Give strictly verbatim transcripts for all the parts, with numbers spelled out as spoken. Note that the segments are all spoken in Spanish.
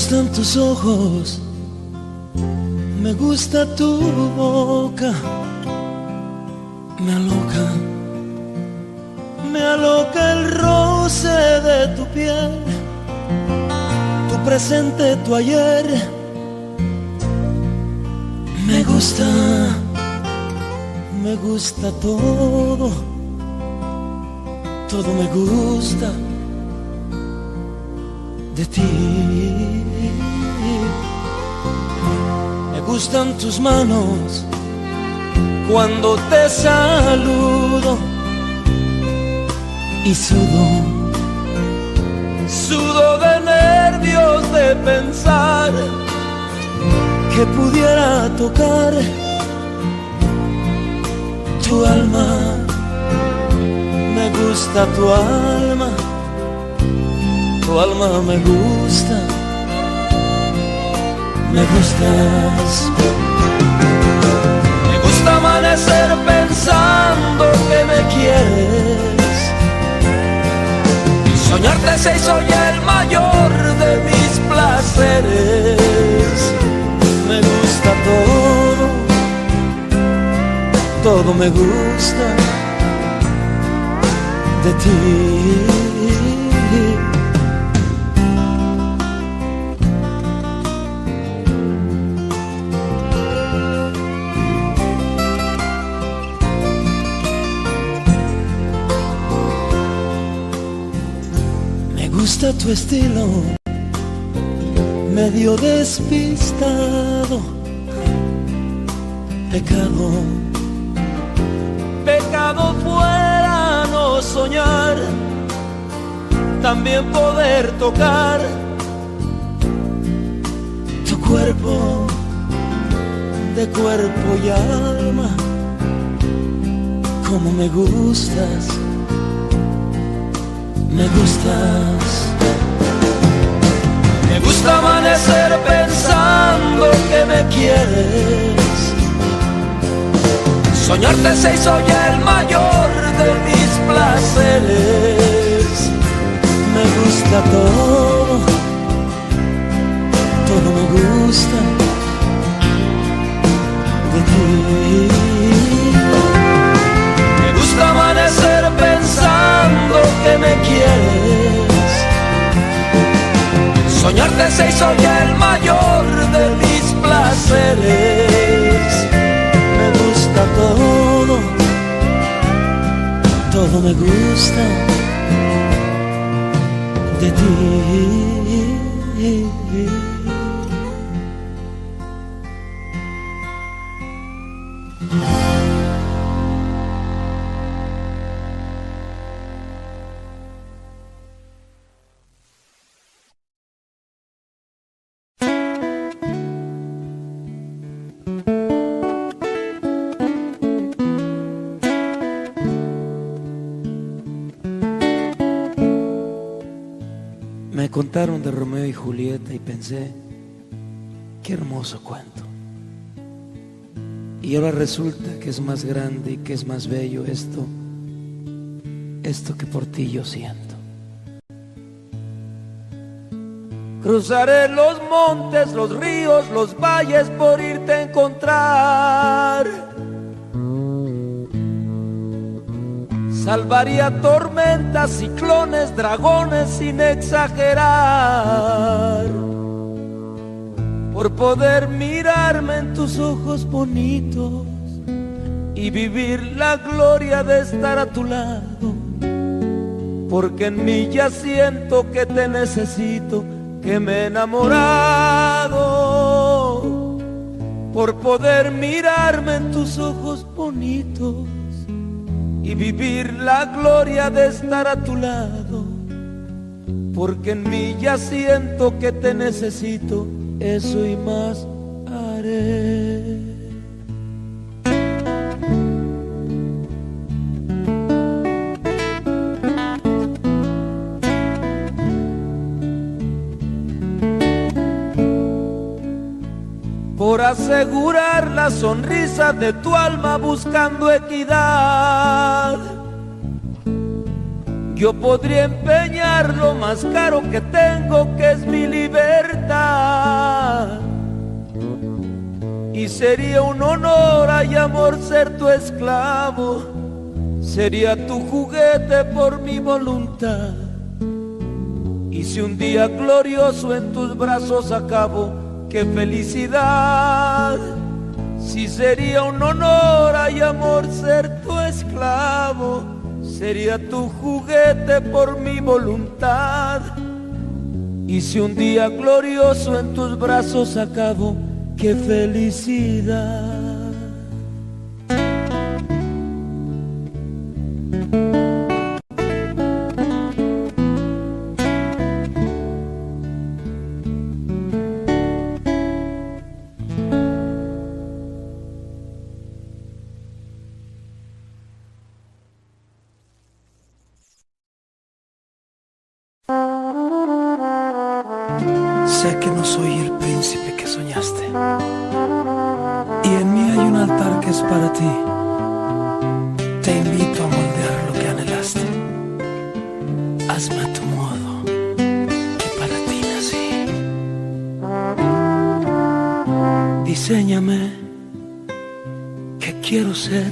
gustan tus ojos, me gusta tu boca, me aloca, me aloca el roce de tu piel, tu presente, tu ayer, me gusta, me gusta todo, todo me gusta de ti. Me gustan tus manos cuando te saludo y sudo, sudo de nervios de pensar que pudiera tocar tu alma. Me gusta tu alma, tu alma me gusta, me gustas. Me gusta amanecer pensando que me quieres y soñarte se hizo ya el mayor de mis placeres. Me gusta todo, todo me gusta de ti. Me gusta tu estilo, medio despistado, pecado, pecado fuera no soñar, también poder tocar tu cuerpo, de cuerpo y alma, como me gustas, me gustas. Me gusta amanecer pensando que me quieres, soñarte se hizo ya el mayor de mis placeres. Me gusta todo, todo me gusta de ti. Me gusta amanecer pensando que me quieres, soñarte se hizo ya el mayor de mis placeres. Me gusta todo, todo me gusta de ti. Contaron de Romeo y Julieta y pensé, qué hermoso cuento. Y ahora resulta que es más grande y que es más bello esto, esto que por ti yo siento. Cruzaré los montes, los ríos, los valles por irte a encontrar. Salvaría tormentas, ciclones, dragones sin exagerar, por poder mirarme en tus ojos bonitos y vivir la gloria de estar a tu lado, porque en mí ya siento que te necesito, que me he enamorado, por poder mirarme en tus ojos bonitos y vivir la gloria de estar a tu lado, porque en mí ya siento que te necesito, eso y más haré. Por asegurar la sonrisa de tu alma buscando equidad, Yo podría empeñar lo más caro que tengo, que es mi libertad, y sería un honor, ay amor, ser tu esclavo, sería tu juguete por mi voluntad. Y si un día glorioso en tus brazos acabo, qué felicidad. Si sería un honor, ay amor, ser tu esclavo, sería tu juguete por mi voluntad. Y si un día glorioso en tus brazos acabo, qué felicidad. Sé que no soy el príncipe que soñaste, y en mí hay un altar que es para ti. Te invito a moldear lo que anhelaste. Hazme a tu modo, que para ti nací. Diséñame, que quiero ser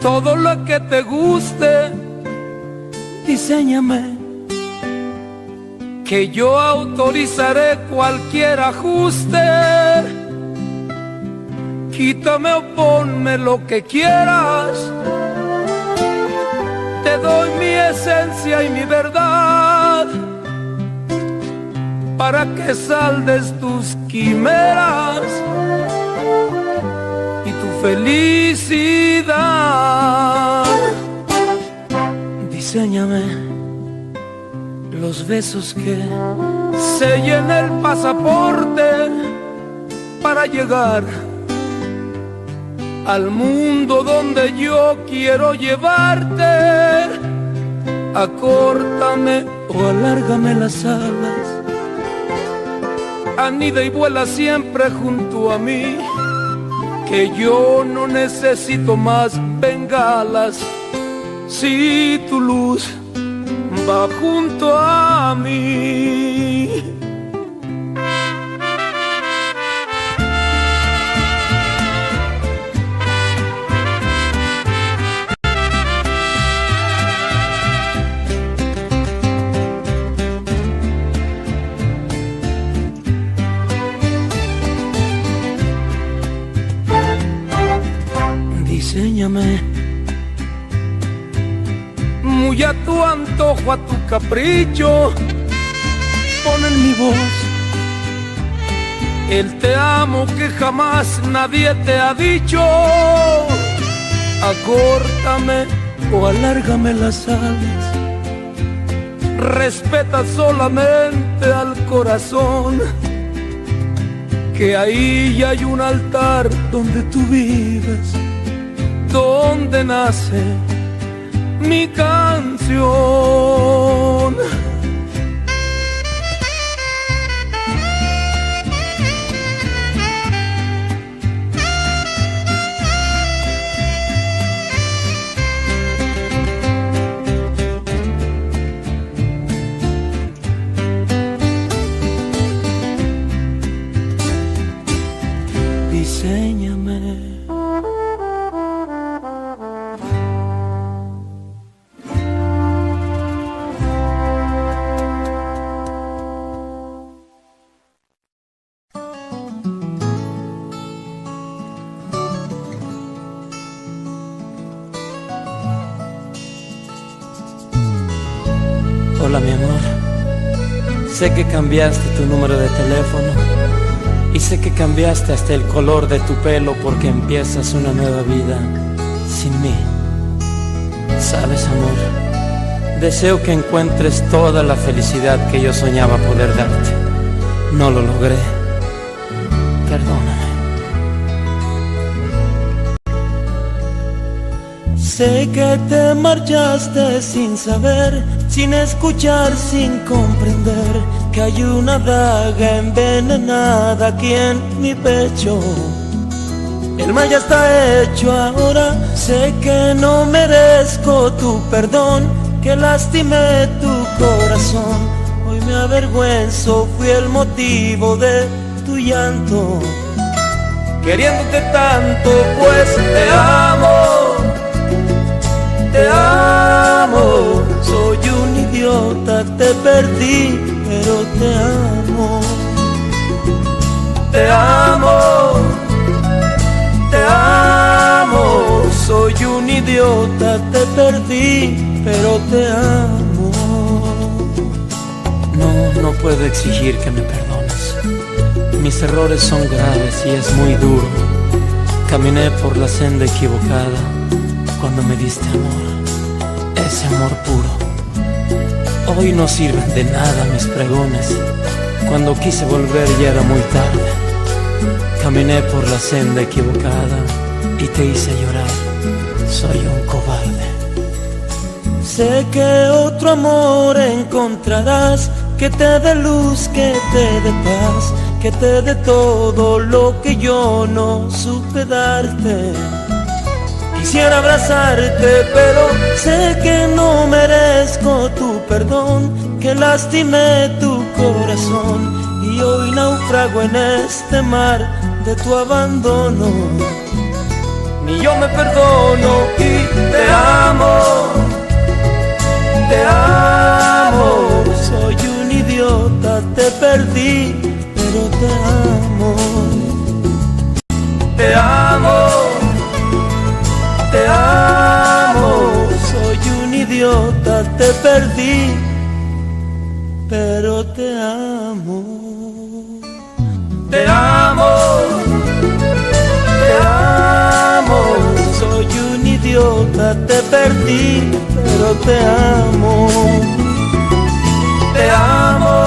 todo lo que te guste. Diséñame, que yo autorizaré cualquier ajuste. Quítame o ponme lo que quieras. Te doy mi esencia y mi verdad, para que saldes tus quimeras y tu felicidad. Diséñame los besos que sellen el pasaporte para llegar al mundo donde yo quiero llevarte. Acórtame o alárgame las alas, anida y vuela siempre junto a mí, que yo no necesito más bengalas si tu luz va junto a mí. Diséñame muy a tu antojo, a tu capricho. Pon en mi voz el te amo que jamás nadie te ha dicho. Acórtame o alárgame las alas, respeta solamente al corazón, que ahí ya hay un altar donde tú vives, donde nace mi canción. Diséñame. Hola mi amor, sé que cambiaste tu número de teléfono y sé que cambiaste hasta el color de tu pelo, porque empiezas una nueva vida sin mí. Sabes amor, deseo que encuentres toda la felicidad que yo soñaba poder darte. No lo logré, perdóname. Sé que te marchaste sin saber, sin escuchar, sin comprender, que hay una daga envenenada aquí en mi pecho. El mal ya está hecho ahora, sé que no merezco tu perdón, que lastimé tu corazón. Hoy me avergüenzo, fui el motivo de tu llanto. Queriéndote tanto, pues te amo, te amo. Soy un idiota, te perdí, pero te amo. Te amo, te amo. Soy un idiota, te perdí, pero te amo. No, no puedo exigir que me perdones. Mis errores son graves y es muy duro. Caminé por la senda equivocada cuando me diste amor, ese amor puro. Hoy no sirven de nada mis pregones. Cuando quise volver ya era muy tarde. Caminé por la senda equivocada y te hice llorar. Soy un cobarde. Sé que otro amor encontrarás, que te dé luz, que te dé paz, que te dé todo lo que yo no supe darte. Quisiera abrazarte, pero sé que no merezco tu perdón, que lastimé tu corazón y hoy naufrago en este mar de tu abandono. Ni yo me perdono y te amo, te amo. Soy un idiota, te perdí, pero te amo. Te amo, te amo. Soy un idiota, te perdí, pero te amo. Te amo, te amo. Soy un idiota, te perdí, pero te amo. Te amo,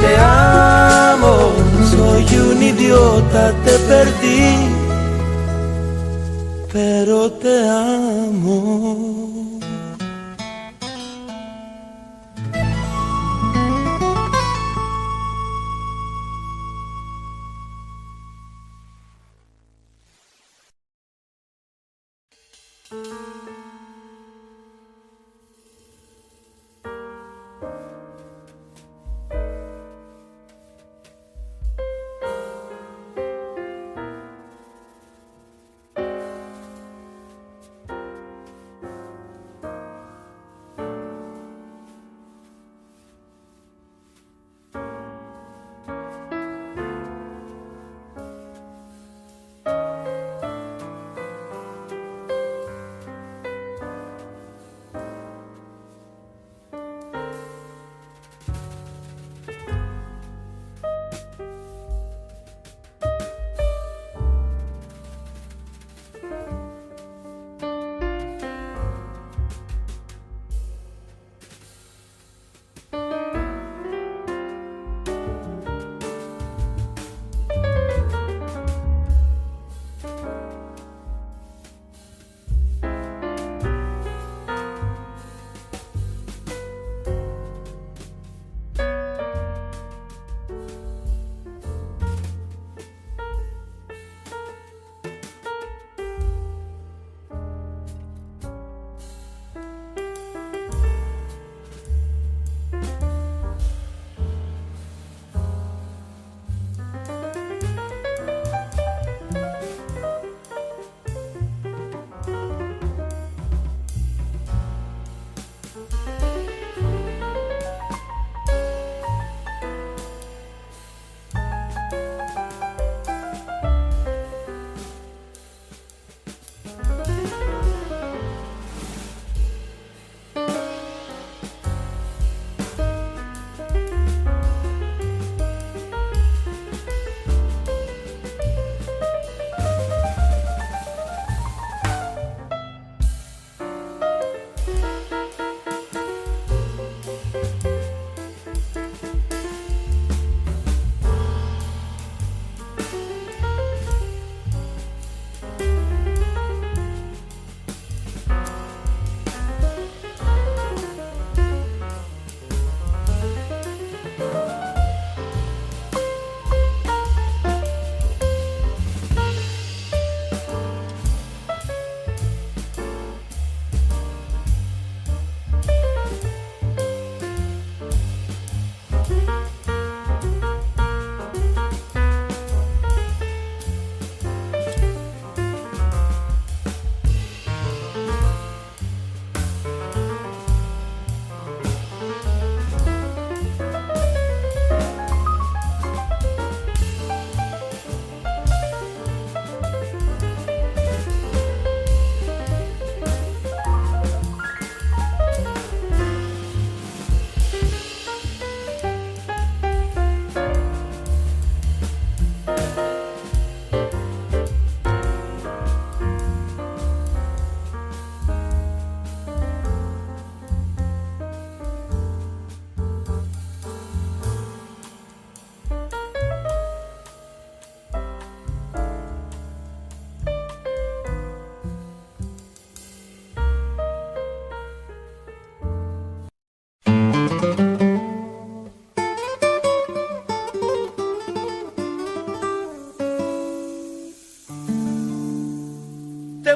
te amo. Soy un idiota, te perdí, pero te amo.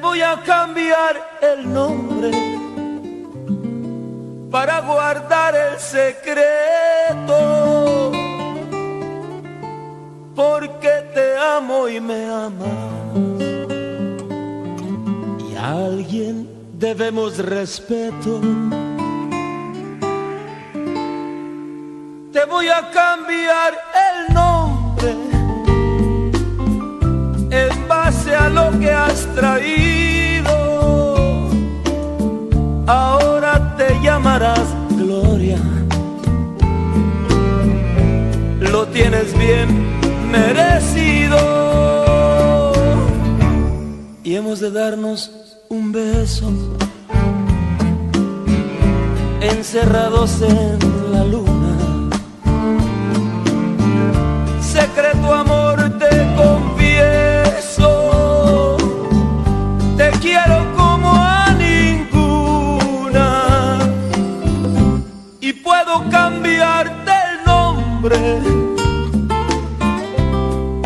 voy a cambiar el nombre para guardar el secreto, porque te amo y me amas, y a alguien debemos respeto. Te voy a cambiar el nombre en base a lo que has traído. Ahora te llamarás Gloria. Lo tienes bien merecido. Y hemos de darnos un beso, encerrados en la luna. Secreto amor, te confieso, te quiero como a ninguna, y puedo cambiarte el nombre,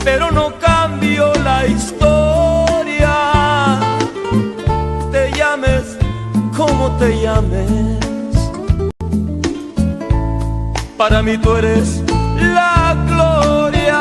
pero no cambio la historia. Te llames como te llames, para mí tú eres la gloria.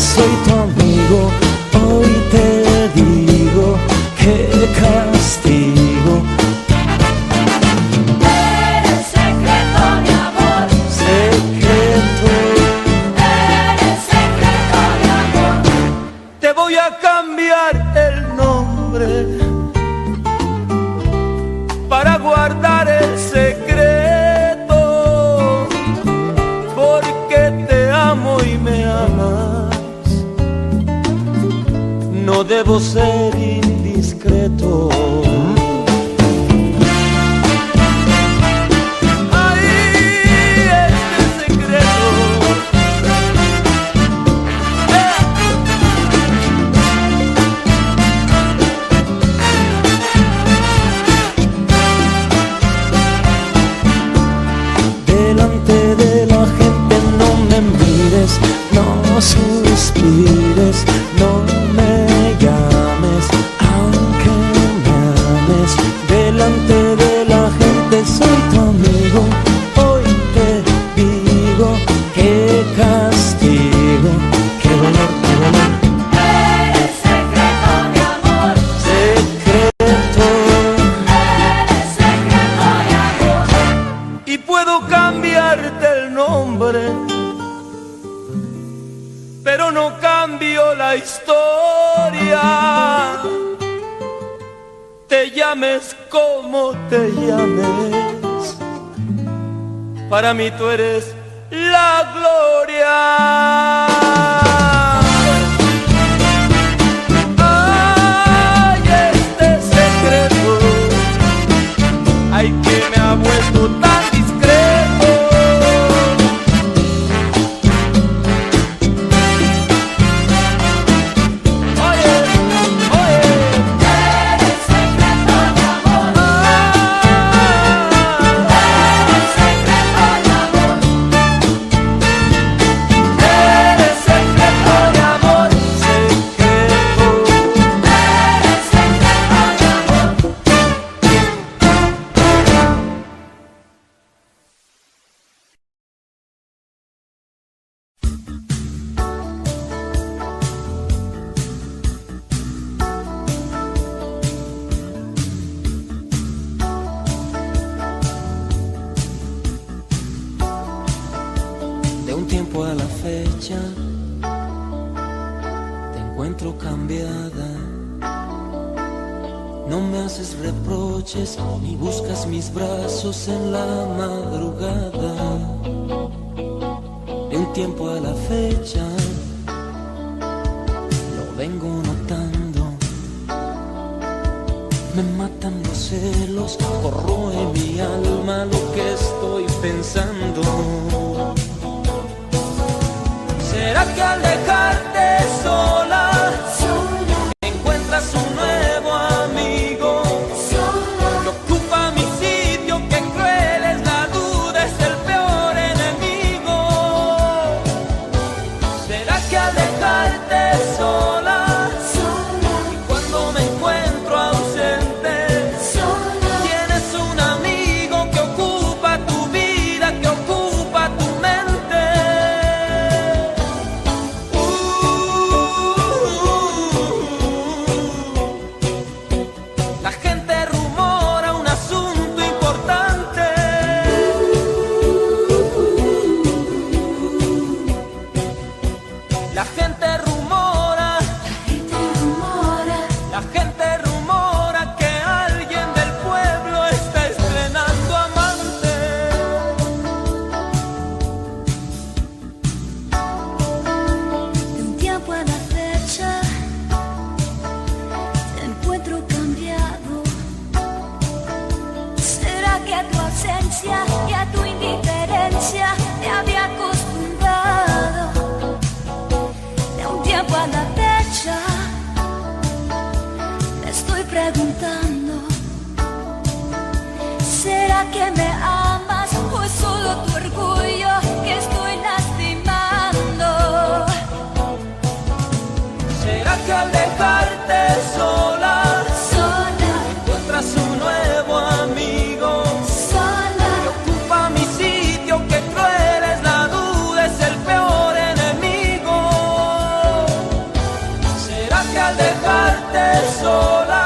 Soy tu amigo, hoy te digo, qué castigo. Eres secreto de amor, secreto. Eres secreto de amor. Te voy a cambiar el nombre para guardar el secreto, porque te amo y me amas. No debo ser indiscreto. Ay, este secreto. Eh. Delante de la gente no me mires, no suspires, no me llames, aunque me ames. Delante de la gente soy tu amigo, hoy te digo, qué castigo, qué dolor, qué dolor. Eres secreto de amor, secreto. Eres secreto de amor. Y puedo cambiarte el nombre, pero no cambio la historia. Te llames como te llames, para mí tú eres la gloria. Ni buscas mis brazos en la madrugada. De un tiempo a la fecha, lo vengo notando. Me matan los celos, corroe mi alma lo que estoy pensando. ¿Será que al dejarte sola encuentras un nuevo amigo que ocupa mi sitio? Que cruel es la duda, es el peor enemigo. ¿Será que al dejarte sola y cuando me encuentro ausente tienes un amigo que ocupa tu vida, que ocupa tu mente? La gente rumora un asunto importante. La gente rumora, la gente rumora que alguien del pueblo está estrenando amante. De un tiempo a la fecha te encuentro cambiado. ¿Será que a tu ausencia y a tu indiferencia te había acostumbrado? De un tiempo a la fecha me estoy preguntando, ¿será que me amas o es solo tu orgullo que estoy lastimando? ¿Será que al dejarte sola Sola, encuentras un nuevo amigo sola, que ocupa mi sitio? Que cruel es la duda, es el peor enemigo. ¿Será que al dejarte sola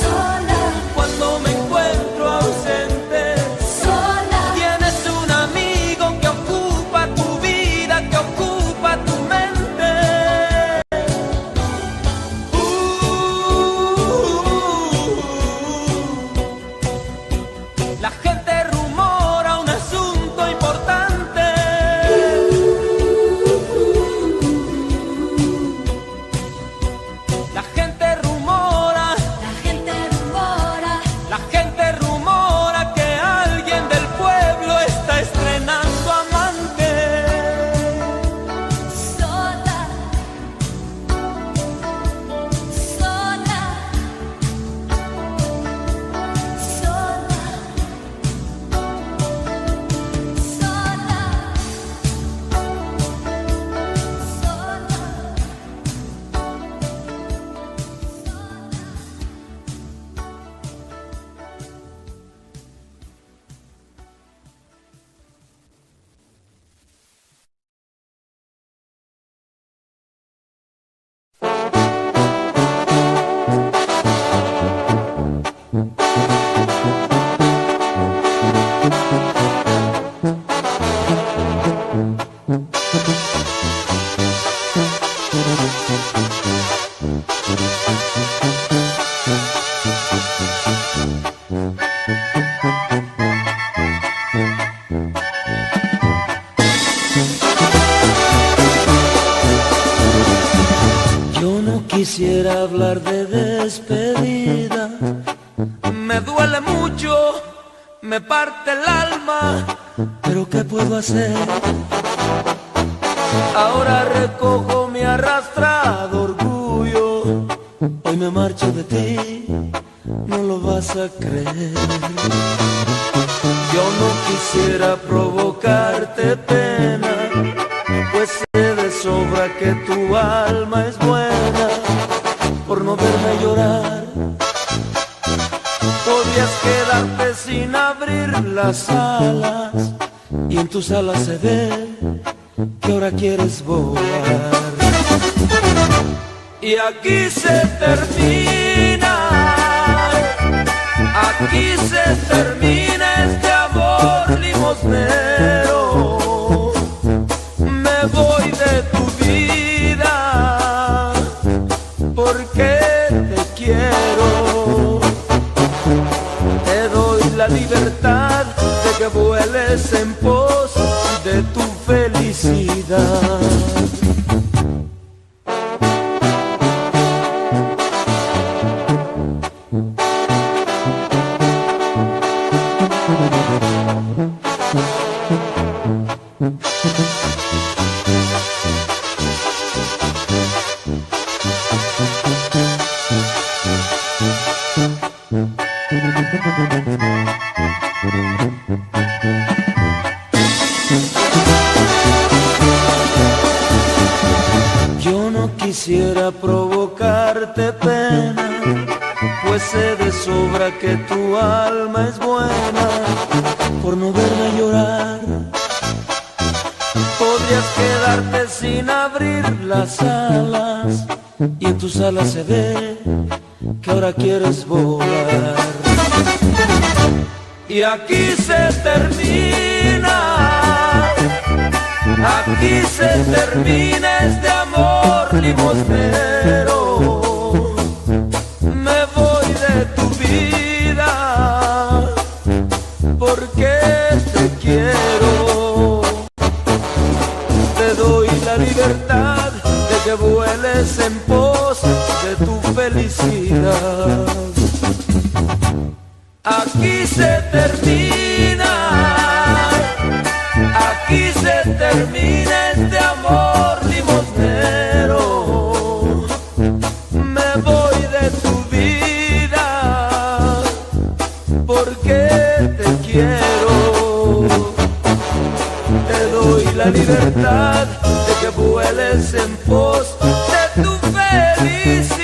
sola, cuando me encuentro ausente sola, tienes un amigo que ocupa tu vida, que ocupa tu mente? Uh, La gente rumora un asunto importante. La gente rumora, la gente rumora, la gente rumora que alguien del pueblo está estrenando amante. sola, sola, sola, sola, sola. Yo no quisiera hablar de despedida. Me duele mucho, me parte el alma, pero ¿qué puedo hacer? Ahora recojo mi arrastrado orgullo. Hoy me marcho de ti, no lo vas a creer. Yo no quisiera provocarte pena, pues sé de sobra que tu alma es buena. Por no verme llorar, podrías quedarte sin abrir las alas, y en tus alas se ve que ahora quieres volar. Y aquí se termina, aquí se termina este amor limosnero. Me voy de tu vida porque te quiero. Te doy la libertad de que vueles en pos de tu felicidad. Yo no quisiera provocarte pena, pues sé de sobra que tu alma es buena. Por no verme llorar, podrías quedarte sin abrir las alas, y en tus alas se ve que ahora quieres volar. Y aquí se termina, aquí se termina este amor limosnero. Me voy de tu vida porque te quiero. Te doy la libertad de que vueles en pos de tu felicidad. Aquí se termina, aquí se termina este amor limosnero. Me voy de tu vida porque te quiero. Te doy la libertad de que vueles en pos de tu felicidad.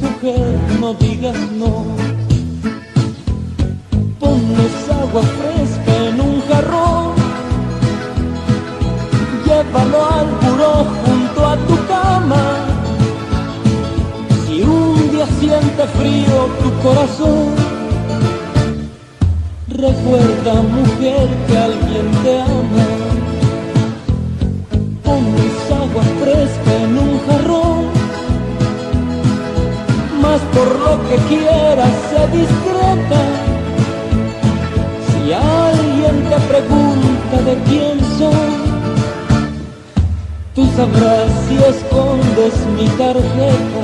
mujer, no digas no. Ponles agua fresca en un jarrón, llévalo al buró junto a tu cama. Si un día siente frío tu corazón, recuerda, mujer, que alguien te ama. Ponles agua fresca en un jarrón, mas por lo que quieras sé discreta. Si alguien te pregunta de quién soy, tú sabrás si escondes mi tarjeta.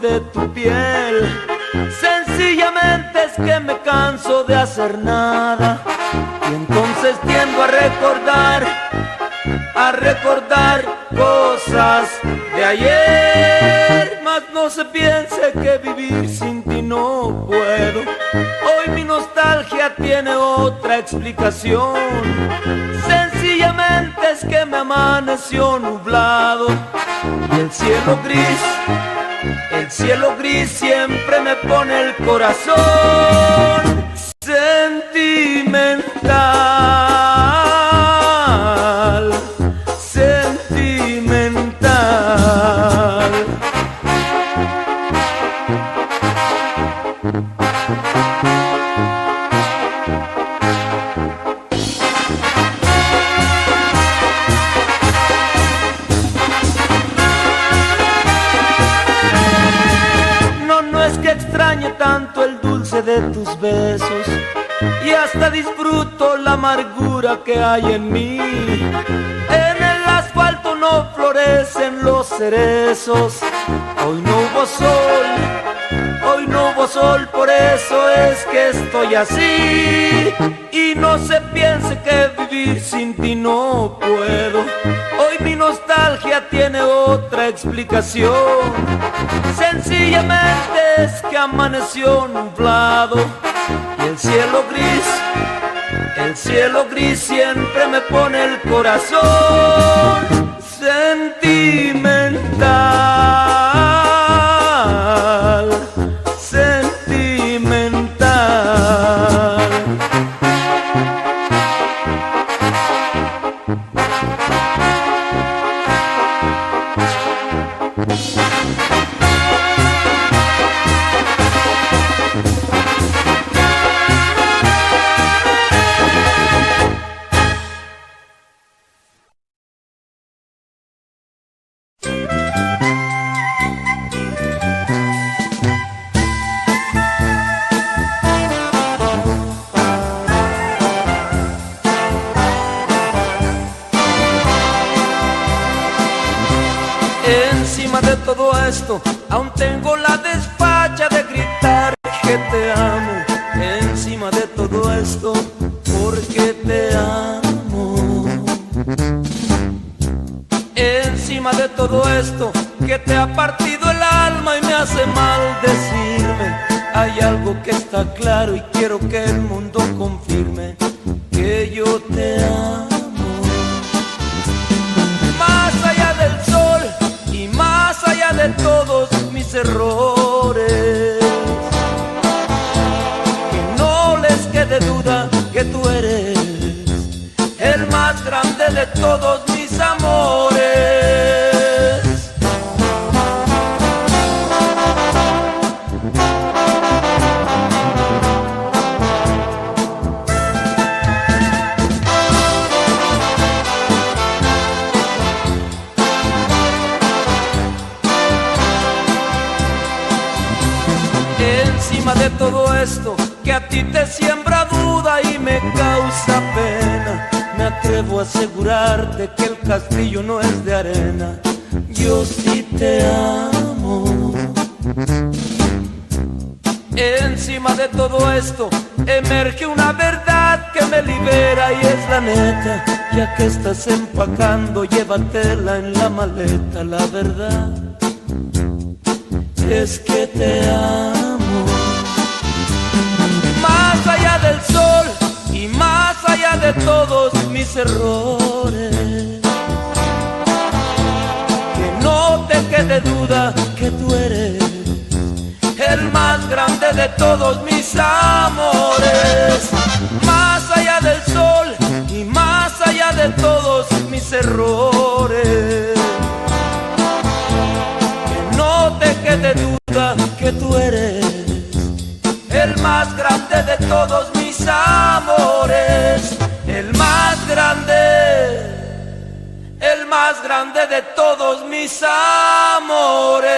De tu piel, sencillamente es que me canso de hacer nada, y entonces tiendo a recordar, a recordar cosas de ayer. Mas no se piense que vivir sin ti no puedo, hoy mi nostalgia tiene otra explicación, sencillamente es que me amaneció nublado, y el cielo gris, el cielo gris siempre me pone el corazón sentimental, sentimental. De tus besos y hasta disfruto la amargura que hay en mí. En el asfalto no florecen los cerezos, hoy no hubo sol, hoy no hubo sol, por eso es que estoy así. Y no se piense que vivir sin ti no puedo, hoy mi nostalgia tiene otra explicación, sencillamente es que amaneció nublado, y el cielo gris, el cielo gris siempre me pone el corazón sentimental. supuesto, aún tengo la desfacha de gritar que te amo encima de todo esto, porque te amo. Encima de todo esto que te ha partido el alma y me hace mal decirme, hay algo que está claro y quiero que el mundo confirme que yo te amo. Más allá del sol y más allá de todos mis errores, que no les quede duda que tú eres el más grande de todos mis amores. De todo esto que a ti te siembra duda y me causa pena, me atrevo a asegurarte que el castillo no es de arena. Yo sí te amo. Encima de todo esto emerge una verdad que me libera y es la neta. Ya que estás empacando, llévatela en la maleta. La verdad es que te amo. Más allá del sol y más allá de todos mis errores, que no te quede duda que tú eres el más grande de todos mis amores. Más allá del sol y más allá de todos mis errores, que no te quede duda que tú eres el más grande de todos mis amores, el más grande, el más grande de todos mis amores.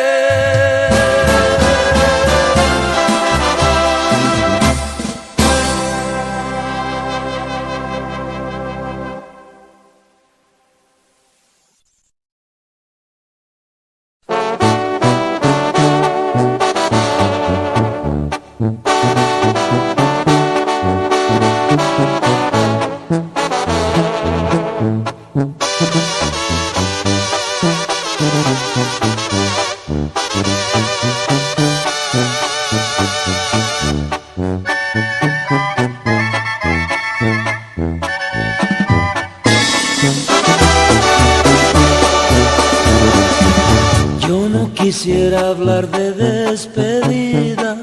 Quisiera hablar de despedida,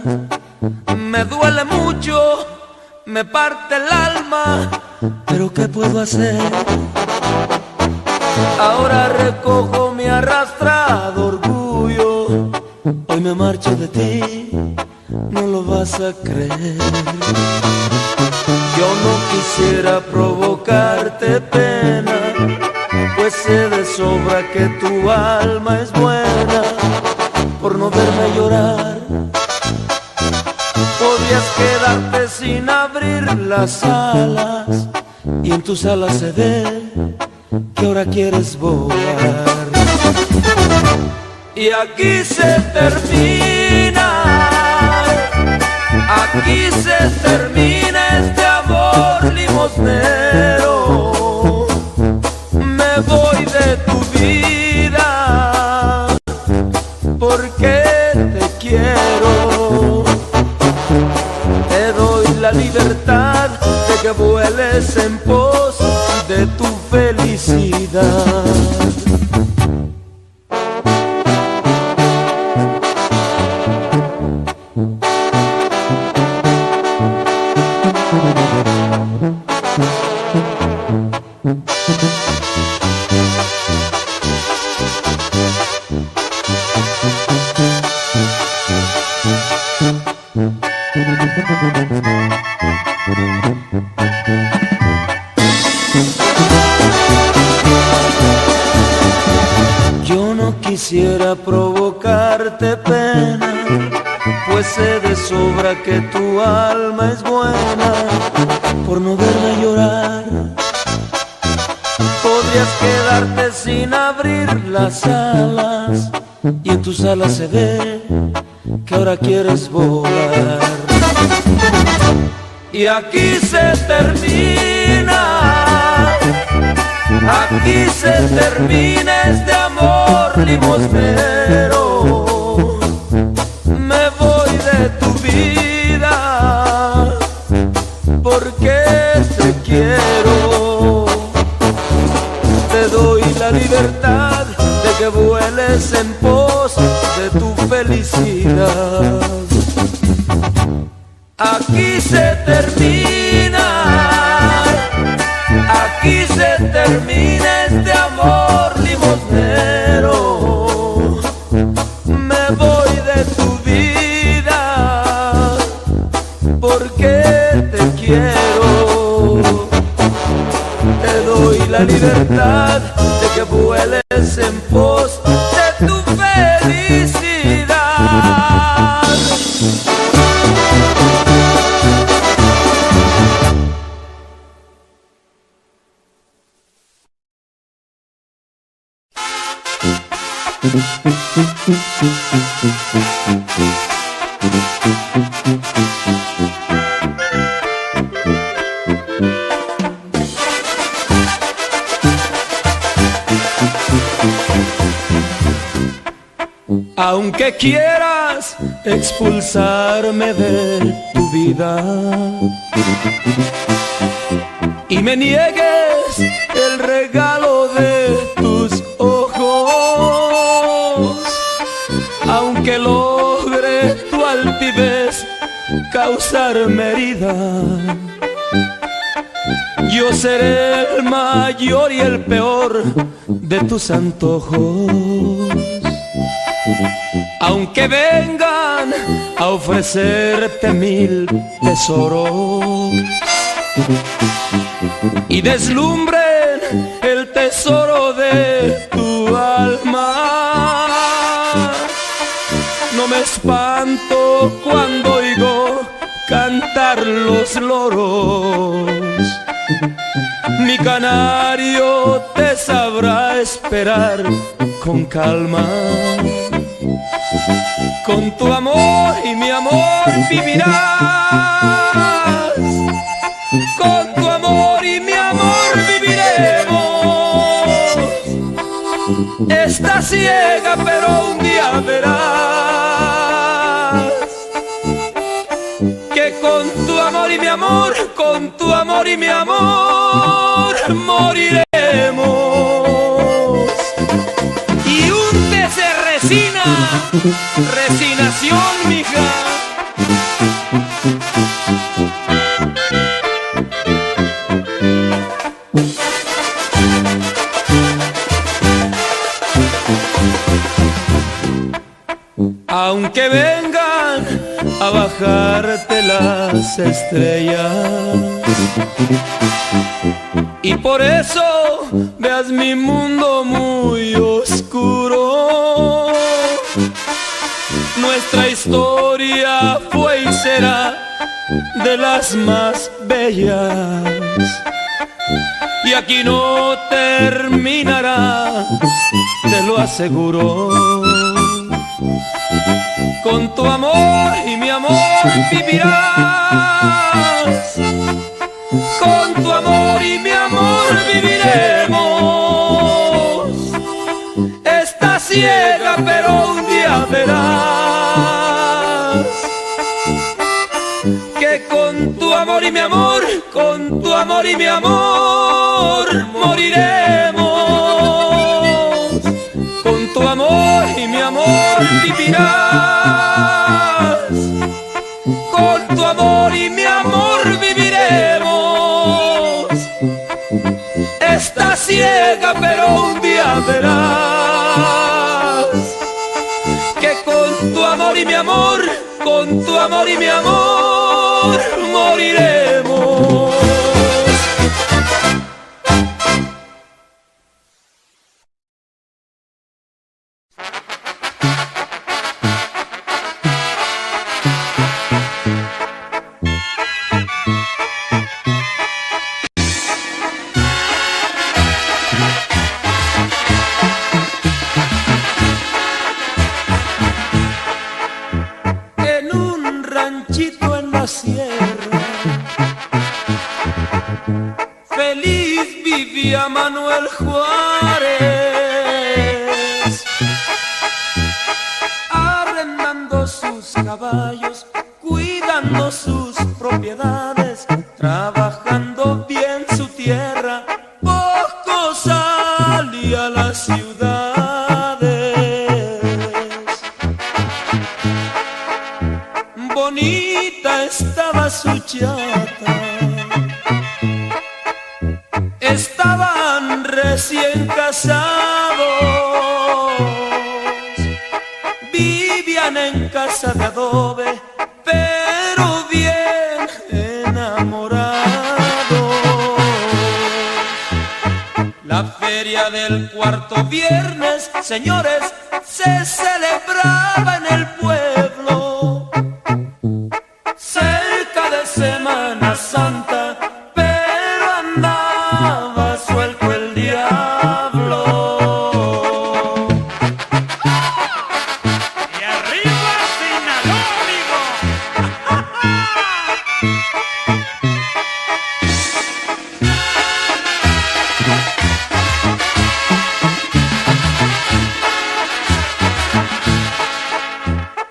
me duele mucho, me parte el alma, pero ¿qué puedo hacer? Ahora recojo mi arrastrado orgullo, hoy me marcho de ti, no lo vas a creer. Yo no quisiera provocarte pena, pues sé de sobra que tu alma es buena. Por no verme llorar, podrías quedarte sin abrir las alas, y en tus alas se ve que ahora quieres volar. Y aquí se termina, aquí se termina este amor limosnero. Voy de tu vida porque te quiero. Te doy la libertad de que vueles en pos de tu felicidad. Quisiera provocarte pena, pues sé de sobra que tu alma es buena. Por no verme llorar, podrías quedarte sin abrir las alas, y en tus alas se ve que ahora quieres volar. Y aquí se termina, aquí se termina este amor limosnero. Me voy de tu vida porque te quiero. Te doy la libertad de que vueles en pos de tu felicidad. Aquí se termina, aquí se termina este amor limosnero. Me voy de tu vida porque te quiero. Te doy la libertad de que vueles en pos de tu felicidad. Aunque quieras expulsarme de tu vida y me niegues el regalo de tus ojos, aunque logre tu altivez causarme herida, yo seré el mayor y el peor de tus antojos. Aunque vengan a ofrecerte mil tesoros y deslumbren el tesoro de tu alma, no me espanto cuando oigo cantar los loros. Mi canario te sabrá esperar con calma. Con tu amor y mi amor vivirás. Con tu amor y mi amor viviremos. Estás ciega, pero un día verás que con tu amor y mi amor, con tu amor y mi amor moriremos. Y un te se resina, resignación, mija. Aunque vengan a bajarte las estrellas y por eso veas mi mundo muy oscuro, nuestra historia fue y será de las más bellas. Y aquí no terminará, te lo aseguro. Con tu amor y mi amor vivirás. Con tu amor y mi amor viviremos. Estás ciega, pero un día verás que con tu amor y mi amor, con tu amor y mi amor moriremos. Con tu amor y mi amor vivirás. Con tu amor y mi amor viviremos. Estás ciega, pero un día verás que con tu amor y mi amor, con tu amor y mi amor moriremos. ranchito en la sierra. Feliz vivía Manuel Juárez, arrendando sus caballos, cuidando sus propiedades, trabajando bien su tierra, poco salía a las ciudades. Bonita estaba su chata, estaban recién casados, vivían en casa de adobe, pero bien enamorados. La feria del cuarto viernes, señores, se celebraba en el pueblo, cerca de Semana Santa, pero andaba suelto el diablo.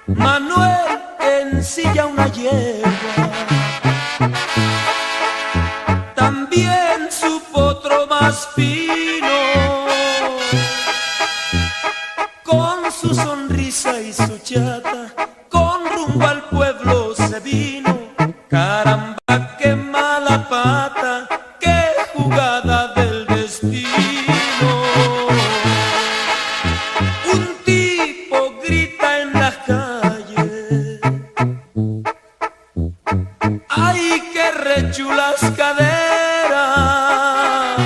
Manuel ensilla una yegua, también su potro más fino, con su sonrisa y su chata, con rumbo al pueblo se vino. Caramba, qué mala pata, qué jugada del destino. Un tipo grita en las calles: ¡ay, qué rechulas caderas!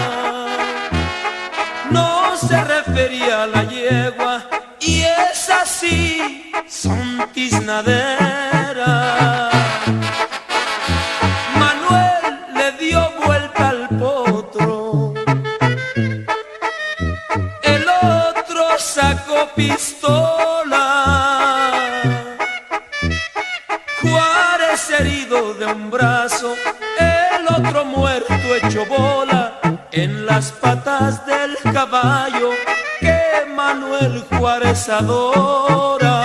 No se refería a la yegua, y es así, son tiznaderas. Manuel le dio vuelta al potro, el otro sacó pistola. Juárez herido de un brazo, el otro muerto hecho bola, en las patas del caballo que Manuel Juárez adora.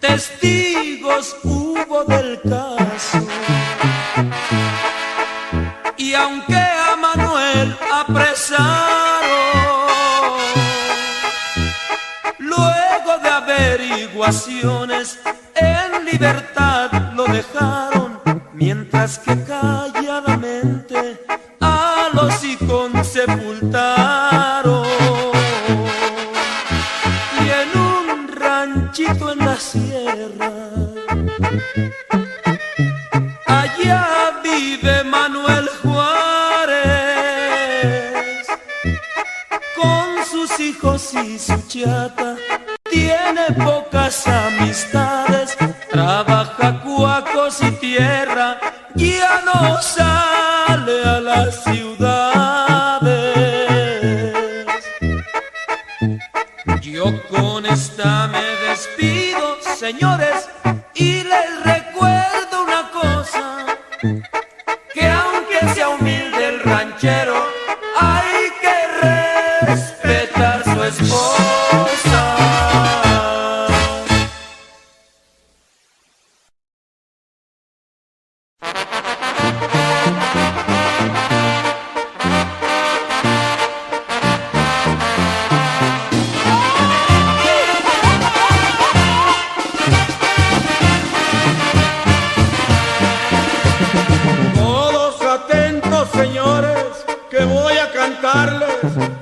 Testigos hubo del caso, y aunque a Manuel apresaron, luego de averiguaciones en libertad lo dejaron, mientras que calladamente a los hijos sepultaron. Y en un ranchito en la sierra, allá vive Manuel Juárez, con sus hijos y su chata, tiene pocas amistades, trabaja cuacos y tierra, ya no sale a las ciudades. Yo con esta me despido, señores, y les recuerdo una cosa: que aunque sea humilde el ranchero, hay que respetar su esposa.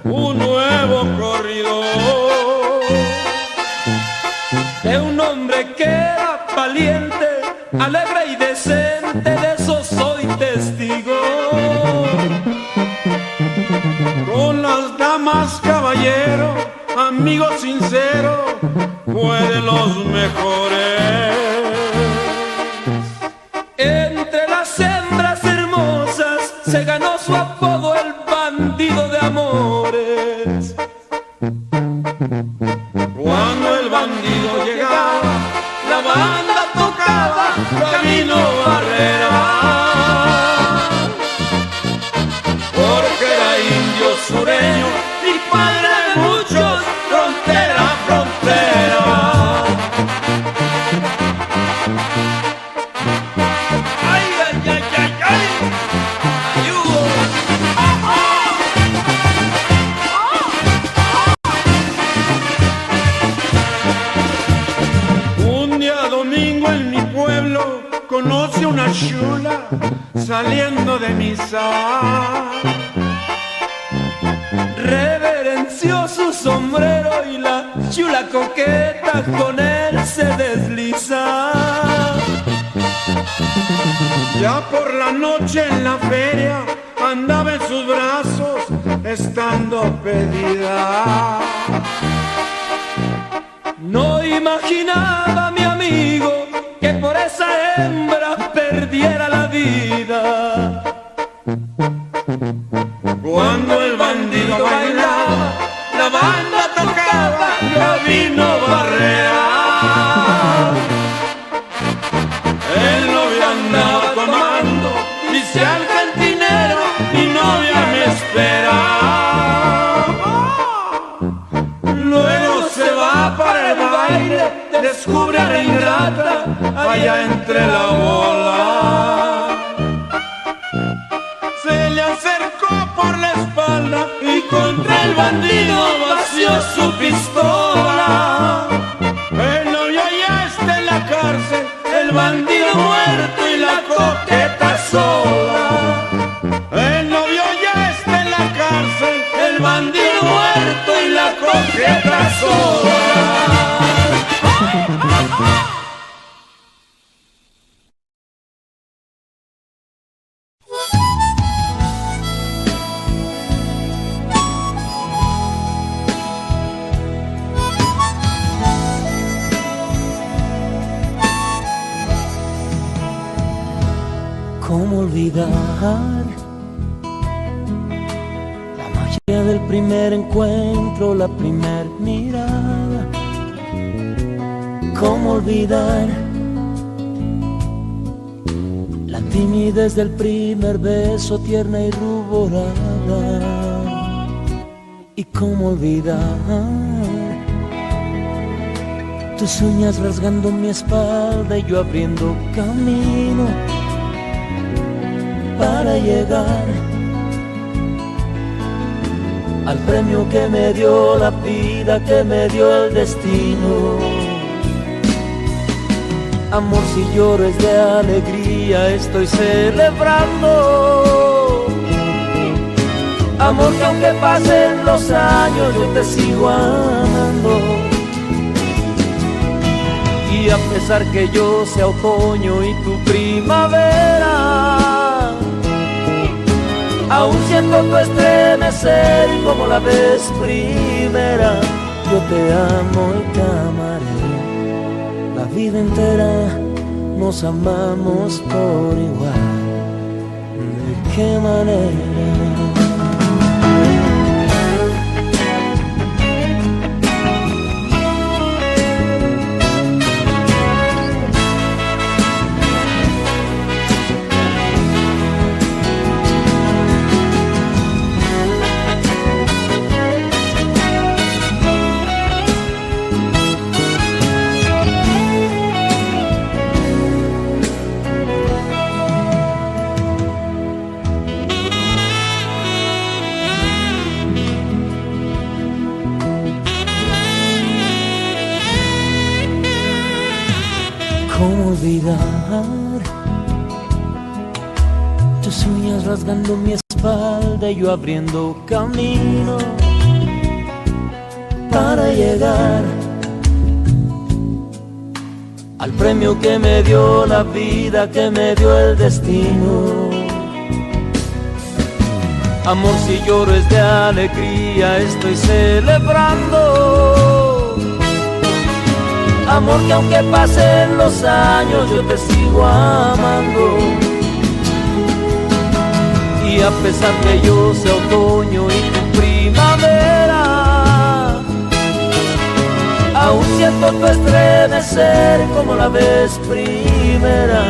Un nuevo corrido de un hombre que era valiente, alegre y decente, de eso soy testigo. Con las damas, caballero, amigo sincero, fue de los mejores. Entre las hembras hermosas se ganó su apodo, el bandido de amores. Cuando el bandido llegaba, la banda tocaba Camino Barrera, porque era indio sureño y padre de muchos, frontera a frontera. Ay, ay, ay, ay, ay, ayudo. Un día domingo en mi pueblo conoce una chula saliendo de misa. Reverenció su sombrero y la chula coqueta con él se desliza. Ya por la noche en la feria andaba en sus brazos estando pedida. No imaginaba mi amigo que por esa hembra perdiera la vida. Cuando el bandido bailaba, la banda tocaba Gabino Barrera. El novio andaba tomando, dice al cantinero, mi novia me espera. Luego se va para el baile, descubre a la ingrata allá entre la bola. Se le acercó por la espalda y contra el bandido vació su pistola. El novio ya está en la cárcel, el bandido muerto y la coqueta sola. El novio ya está en la cárcel, el bandido muerto y la coqueta sola. ¿Cómo olvidar la magia del primer encuentro, la primer mirada? ¿Cómo olvidar la timidez del primer beso, tierna y ruborada? ¿Y cómo olvidar tus uñas rasgando mi espalda y yo abriendo camino para llegar al premio que me dio la vida, que me dio el destino? Amor, si lloro es de alegría, estoy celebrando. Amor, que aunque pasen los años yo te sigo amando. Y a pesar que yo sea otoño y tu primavera, aún siento tu estremecer y como la vez primera, yo te amo y te amaré. La vida entera nos amamos por igual. ¿De qué manera? Tus uñas rasgando mi espalda y yo abriendo camino para llegar al premio que me dio la vida, que me dio el destino. Amor, si lloro es de alegría, estoy celebrando. amor que aunque pasen los años yo te sigo amando. Y a pesar que yo sea otoño y tu primavera, aún siento tu estremecer como la vez primera.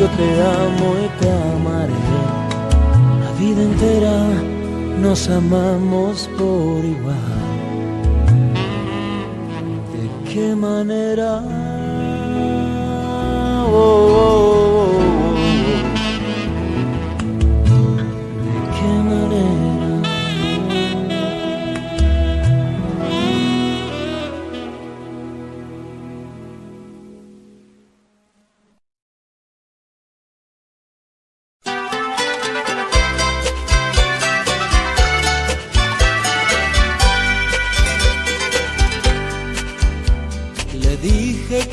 Yo te amo y te amaré la vida entera, nos amamos por igual. ¿Qué manera? Oh, oh, oh, oh. ¿De qué manera?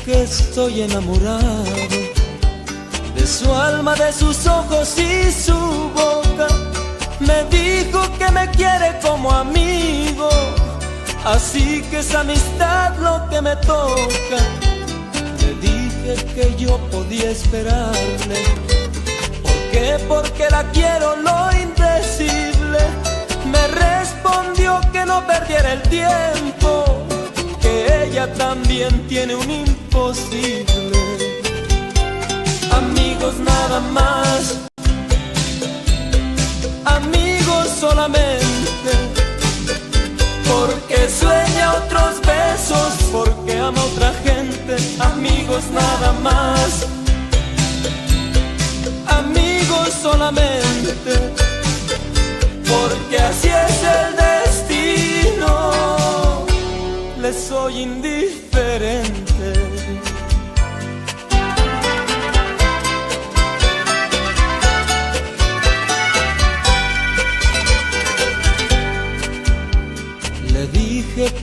Estoy enamorado de su alma, de sus ojos y su boca. Me dijo que me quiere como amigo, así que es amistad lo que me toca. Le dije que yo podía esperarle, ¿por qué? Porque la quiero lo indecible. Me respondió que no perdiera el tiempo, que ella también tiene un impulso posible. Amigos nada más, amigos solamente, porque sueña otros besos, porque ama a otra gente. Amigos nada más, amigos solamente, porque así es el destino, le soy indiferente.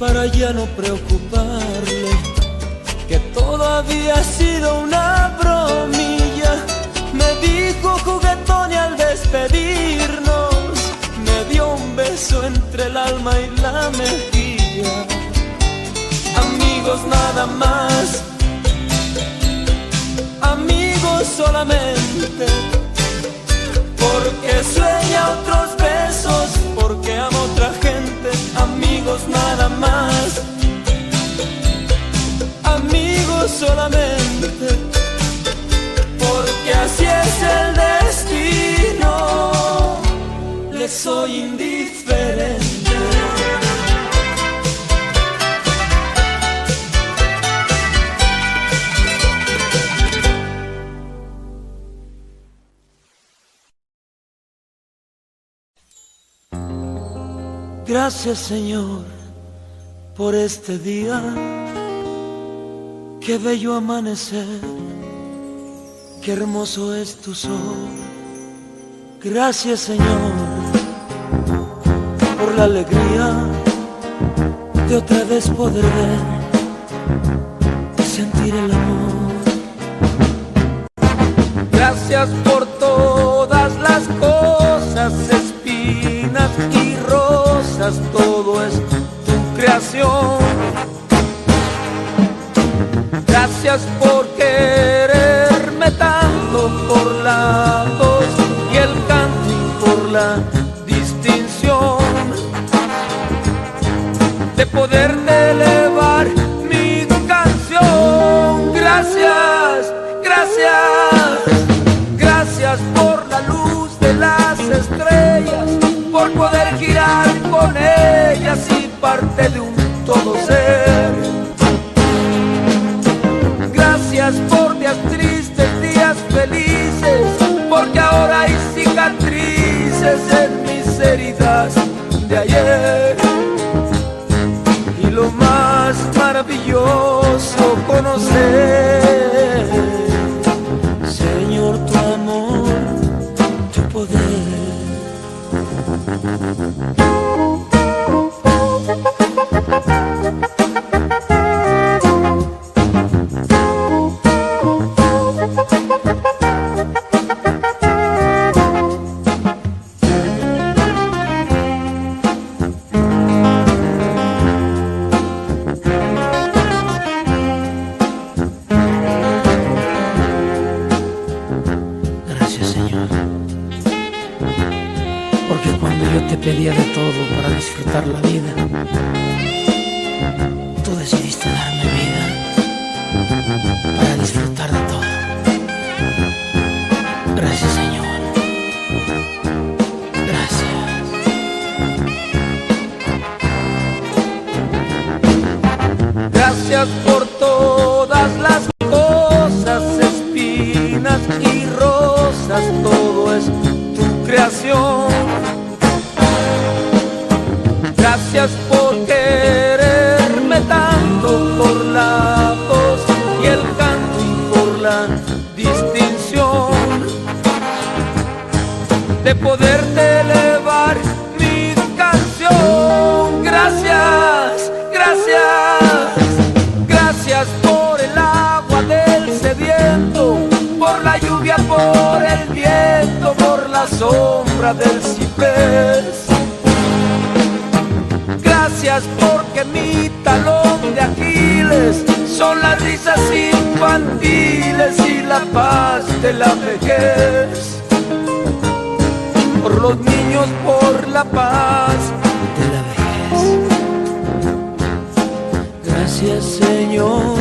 Para ya no preocuparle, que todo había sido una bromilla. Me dijo juguetón y al despedirnos me dio un beso entre el alma y la mejilla. Amigos nada más, amigos solamente, porque sueña otros besos, porque ama a otra gente. Amigos nada más, amigos solamente, porque así es el destino, le soy indiferente. Gracias, Señor, por este día. Qué bello amanecer, qué hermoso es tu sol. Gracias, Señor, por la alegría de otra vez poder ver y sentir el amor. Gracias por todas las cosas, espinas y rosas. Todo es tu creación. Gracias por quererme tanto, por la voz y el canto y por la distinción de poderte elevar mi canción. Gracias, gracias, gracias por la luz de las estrellas, por poder girar con ellas y parte de un todo ser. Gracias por días tristes, días felices, porque ahora hay cicatrices en mis heridas de ayer. Y lo más maravilloso conocer, Señor, tu amor, tu poder. gracias por todas las cosas, espinas y rosas, todo es tu creación. Gracias por quererme tanto, por la voz y el canto y por la distinción de poderte elevar mi canción. Gracias, gracias, gracias por el agua del sediento, por la lluvia, por el viento, por la sombra del ciprés. Gracias porque mi talón de Aquiles son las risas infantiles y la paz de la vejez. Por los niños, por la paz de la vejez. Gracias, Señor,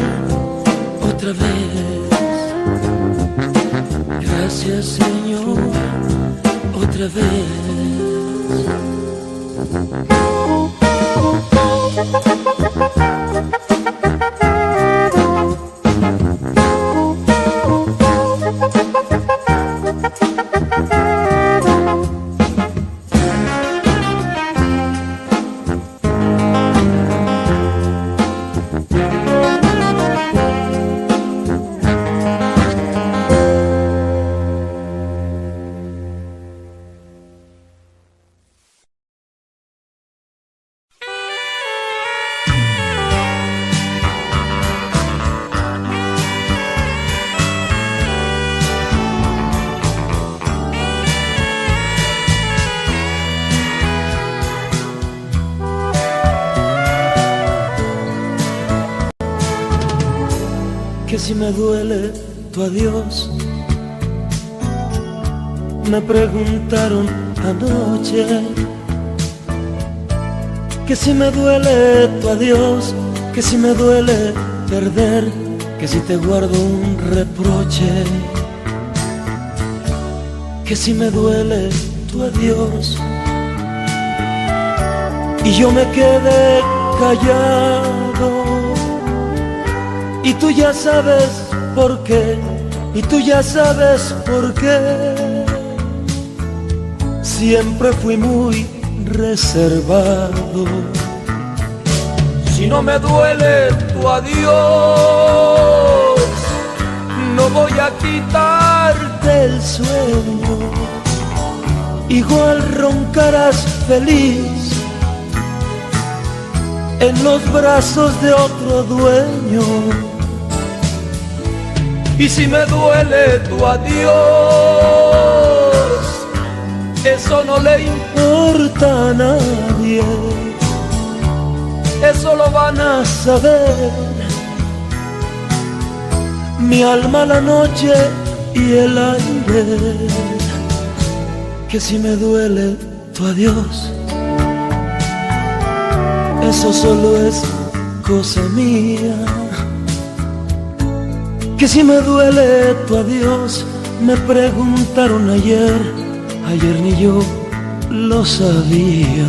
otra vez. Gracias, Señor, otra vez. Si me duele tu adiós, me preguntaron anoche, que si me duele tu adiós, que si me duele perder, que si te guardo un reproche, que si me duele tu adiós y yo me quedé callado. Y tú ya sabes por qué, y tú ya sabes por qué. Siempre fui muy reservado. Si no me duele tu adiós, no voy a quitarte el sueño. Igual roncarás feliz en los brazos de otro dueño. Y si me duele tu adiós, eso no le importa a nadie. Eso lo van a saber mi alma, la noche y el aire. Que si me duele tu adiós, eso solo es cosa mía. Que si me duele tu adiós, me preguntaron ayer, ayer ni yo lo sabía.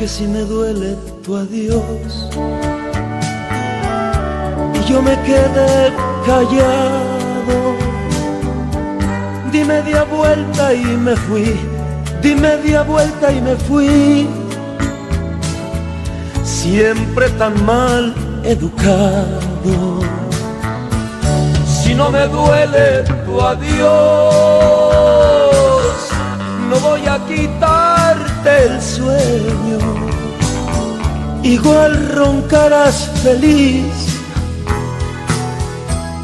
Que si me duele tu adiós y yo me quedé callado, di media vuelta y me fui, di media vuelta y me fui. Siempre tan mal educado. Si no me duele tu adiós, no voy a quitarte el sueño. Igual roncarás feliz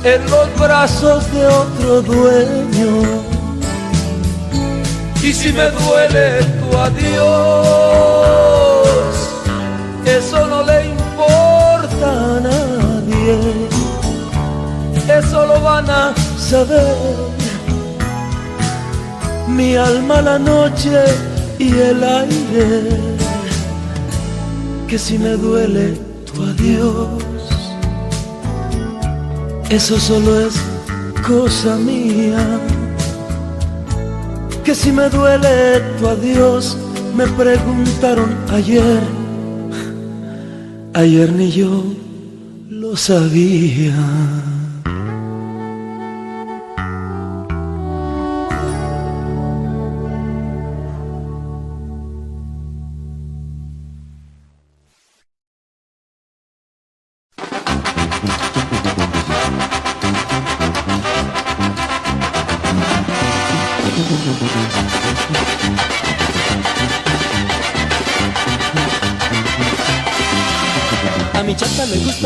en los brazos de otro dueño. Y si me duele tu adiós, eso no le importa a nadie. Eso lo van a saber mi alma, la noche y el aire, que si me duele tu adiós, eso solo es cosa mía. Que si me duele tu adiós, me preguntaron ayer, ayer ni yo lo sabía.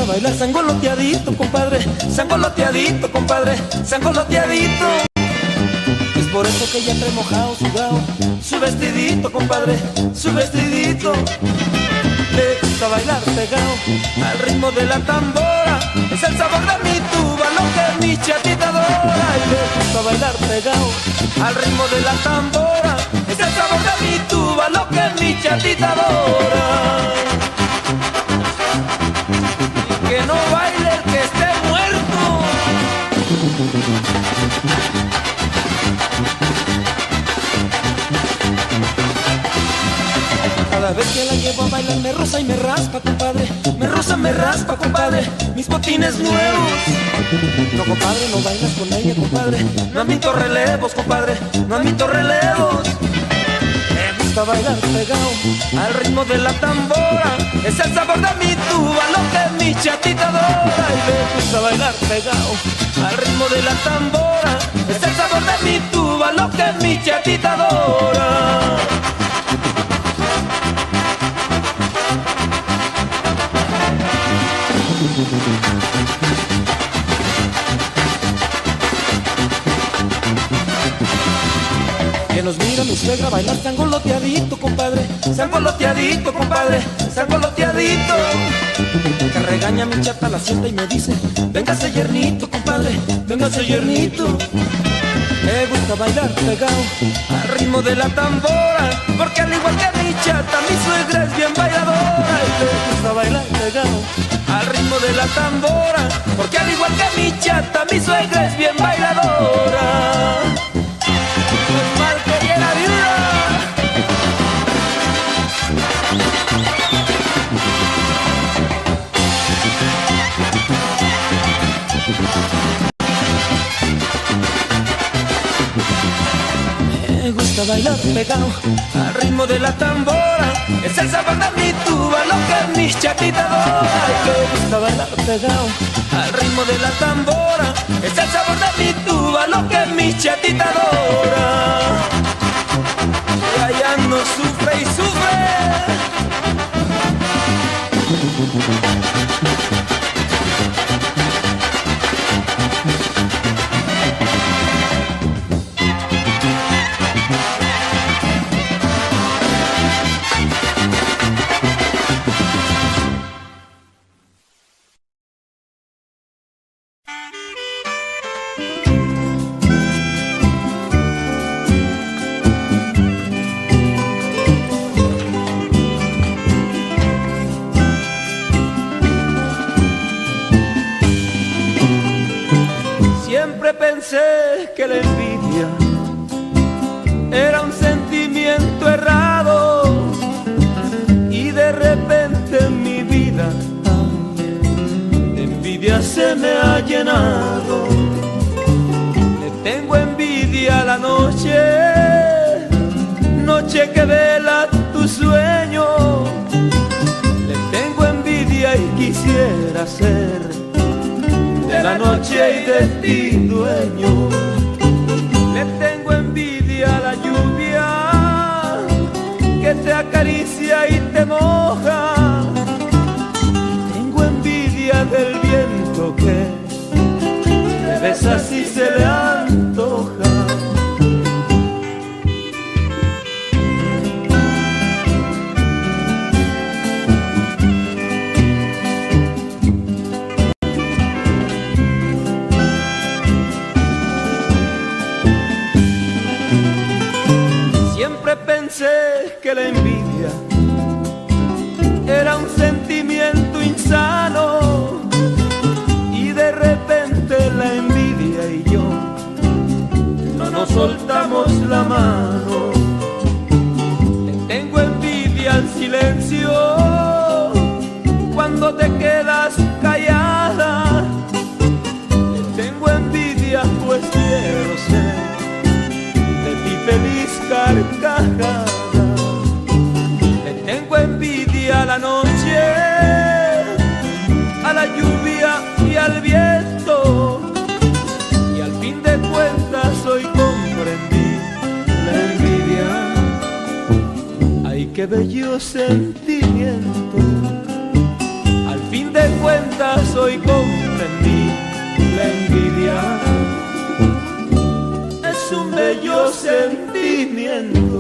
Bailar sangoloteadito, compadre, sangoloteadito, compadre, sangoloteadito. Es por eso que ella trae mojado, sudado, su vestidito, compadre, su vestidito. Le gusta bailar pegado al ritmo de la tambora, es el sabor de mi tuba, lo que mi chatita adora. Y le gusta bailar pegado al ritmo de la tambora, es el sabor de mi tuba, lo que mi chatita adora. Que no baile el que esté muerto. Cada vez que la llevo a bailar me roza y me raspa, compadre. Me roza, me raspa, compadre, mis botines nuevos. No, compadre, no bailas con ella, compadre. No admito relevos, compadre, no admito relevos. A bailar pegado al ritmo de la tambora, es el sabor de mi tuba, lo que mi chatita adora. Y me gusta bailar pegado al ritmo de la tambora, es el sabor de mi tuba, lo que mi chatita adora. Que nos mira mi suegra bailar sangoloteadito, compadre, sangoloteadito, compadre, sangoloteadito. Que regaña mi chata, la sienta y me dice, véngase yernito, compadre, véngase yernito. Me gusta bailar pegado al ritmo de la tambora, porque al igual que mi chata, mi suegra es bien bailadora. Y me gusta bailar pegado al ritmo de la tambora, porque al igual que mi chata, mi suegra es bien bailadora. Me gusta bailar pegado al ritmo de la tambora, es el sabor de mi tuba, lo que mi chatita adora. Me gusta bailar pegado al ritmo de la tambora, es el sabor de mi tuba, lo que mi chatita adora. Y allá no sufre y sufre. Pensé que la envidia era un sentimiento errado, y de repente en mi vida de envidia se me ha llenado. Le tengo envidia a la noche, noche que vela tu sueño. Le tengo envidia y quisiera ser de la noche y de ti dueño. Le tengo envidia a la lluvia que te acaricia y te moja. Le tengo envidia del viento que te besa si se le antoja. Siempre pensé que la envidia era un sentimiento insano, y de repente la envidia y yo no nos soltamos la mano. Te tengo envidia al silencio, cuando te quedas callada. Te tengo envidia, pues quiero ser feliz carcajada. Le tengo envidia a la noche, a la lluvia y al viento, y al fin de cuentas hoy comprendí la envidia. Ay, qué bello sentimiento. Al fin de cuentas hoy comprendí la envidia. Es un bello sentimiento.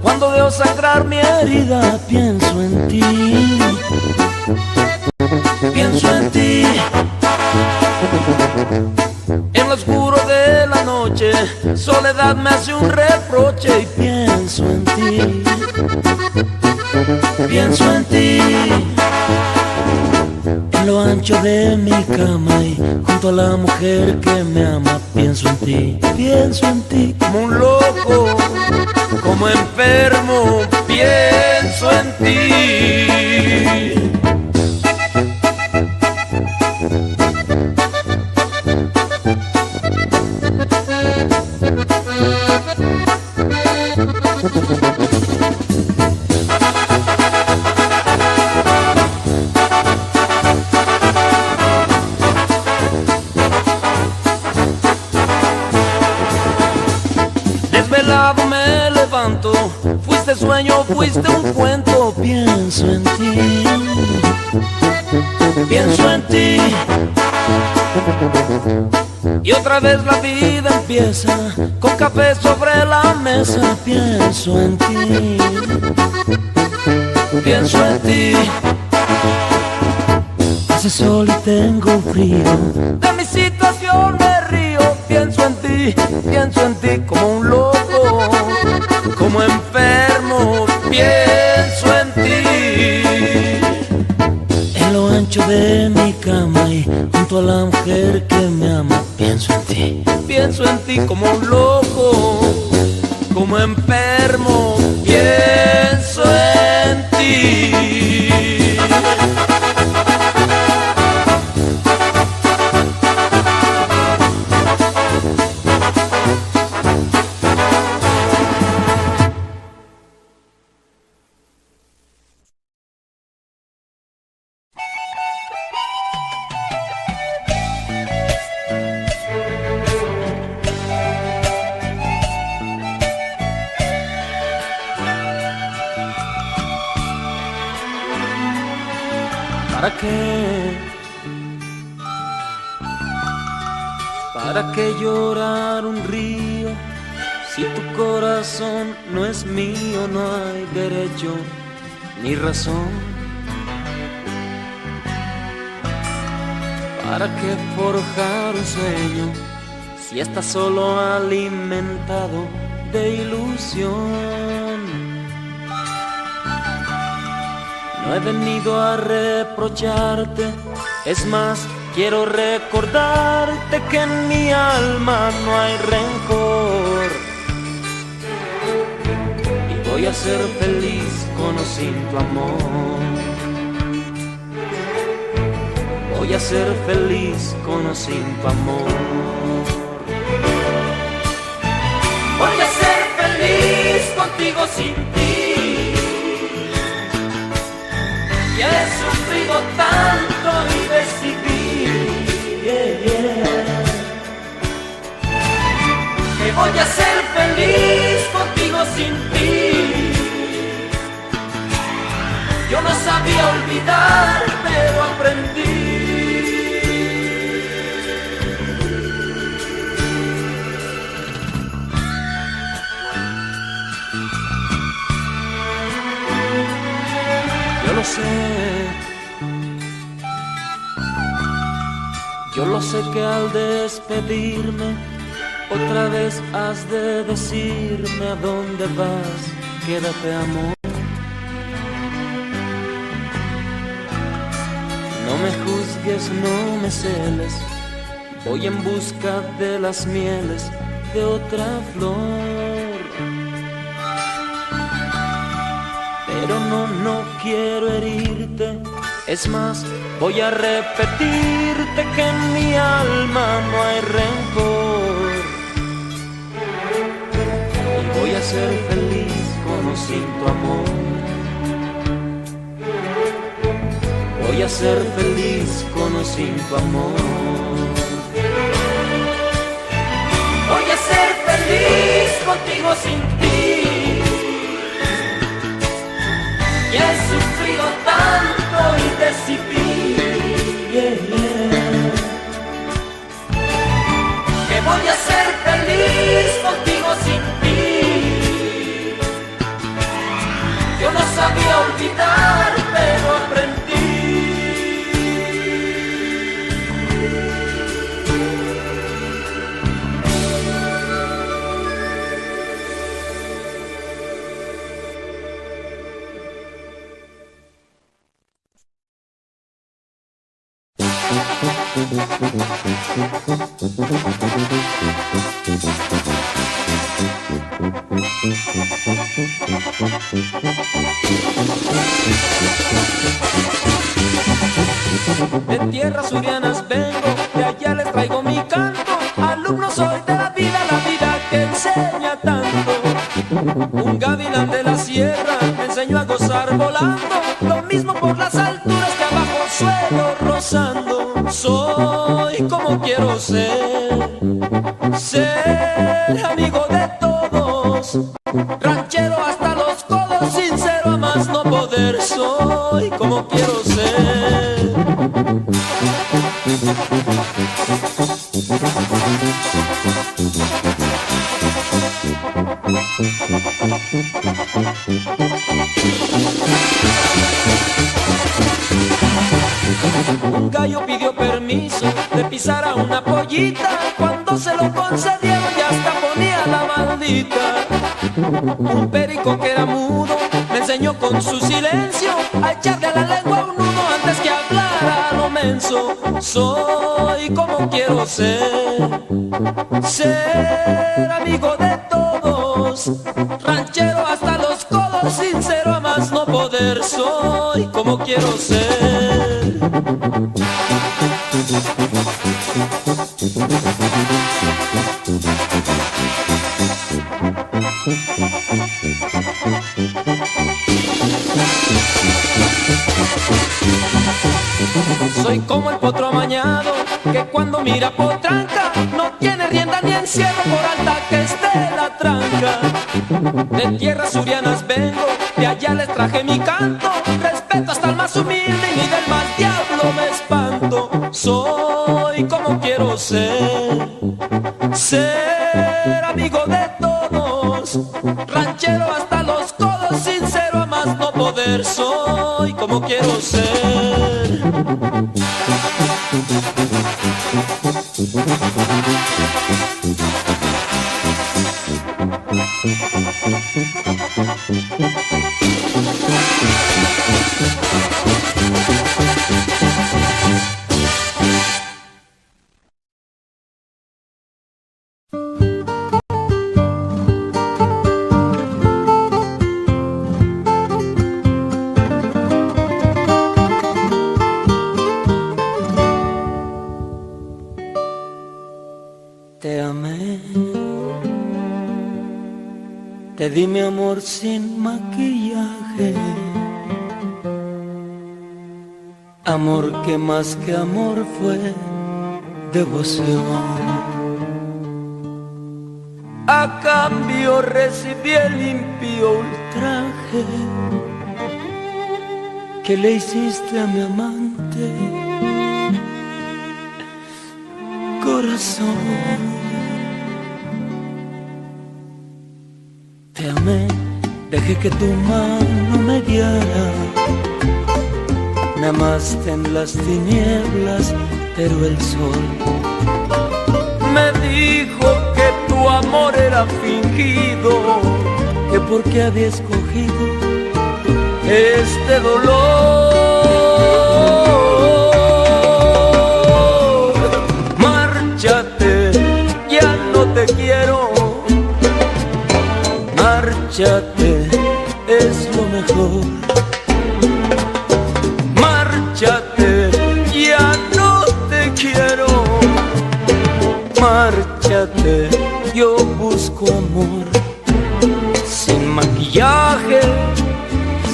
Cuando debo sangrar mi herida, pienso en ti, pienso en ti. En lo oscuro de la noche, soledad me hace un reproche y pienso en ti, pienso en ti. En lo ancho de mi cama y junto a la mujer que me ama, pienso en ti, pienso en ti. Como un loco, como enfermo, pienso en ti. Fuiste sueño, fuiste un cuento, pienso en ti, pienso en ti. Y otra vez la vida empieza, con café sobre la mesa, pienso en ti, pienso en ti. Hace sol y tengo frío, de mi situación me río, pienso en ti, pienso en ti como un loco. Como enfermo, pienso en ti. En lo ancho de mi cama y junto a la mujer que me ama, pienso en ti, pienso en ti como un loco, como enfermo, pienso en ti. ¿Para qué? ¿Para qué llorar un río? Si tu corazón no es mío, no hay derecho ni razón. ¿Para qué forjar un sueño si está solo alimentado de ilusión? No he venido a reprocharte, es más, quiero recordarte que en mi alma no hay rencor. Y voy a ser feliz con o sin tu amor. Voy a ser feliz con o sin tu amor. Voy a ser feliz con contigo sin ti. Y he sufrido tanto y decidí yeah, yeah. que voy a ser feliz contigo sin ti. Yo no sabía olvidar, pero aprendí. Yo lo sé, yo lo sé que al despedirme otra vez has de decirme a dónde vas, quédate amor. No me juzgues, no me celes, voy en busca de las mieles de otra flor. Pero no, no quiero herirte, es más, voy a repetirte que en mi alma no hay rencor. Y voy a ser feliz con o sin tu amor. Voy a ser feliz con o sin tu amor. Voy a ser feliz contigo sin ti. Y he sufrido tanto y decidí yeah, yeah. que voy a ser feliz contigo sin ti. Yo no sabía olvidar, pero aprendí. Cuando se lo concedieron ya hasta ponía la bandita. Un perico que era mudo me enseñó con su silencio a echarle a la lengua un nudo antes que hablara lo menso. Soy como quiero ser, ser amigo de todos, ranchero hasta los codos, sincero a más no poder. Soy como quiero ser. Soy como el potro amañado que cuando mira potranca no tiene rienda ni encierro por alta que esté la tranca. De tierras surianas vengo, de allá les traje mi canto, respeto hasta el más humilde y ni del mal diablo me espanto. Soy como quiero ser, ser amigo de todos, ranchero hasta los codos, sincero a más no poder. Soy como quiero ser. di mi amor sin maquillaje, amor que más que amor fue devoción. A cambio recibí el impío ultraje que le hiciste a mi amante, corazón. Te amé, dejé que tu mano me guiara, me amaste en las tinieblas, pero el sol me dijo que tu amor era fingido, que porque había escogido este dolor. Márchate, ya no te quiero. Márchate, es lo mejor. Márchate, ya no te quiero. Márchate, yo busco amor, sin maquillaje,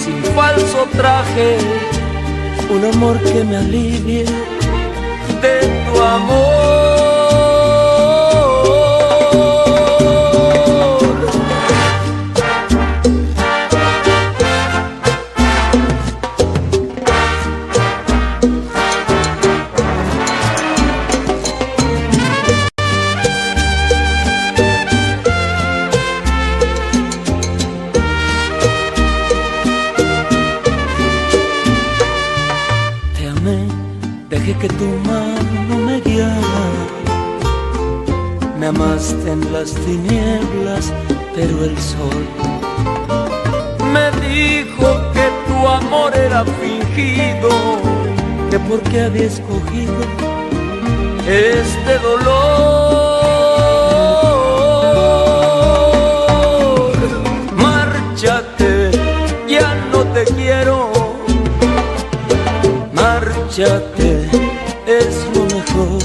sin falso traje, un amor que me alivie de tu amor. Que tu mano me guiara, me amaste en las tinieblas, pero el sol me dijo que tu amor era fingido, que porque había escogido este dolor. Márchate, ya no te quiero. Márchate, es lo mejor.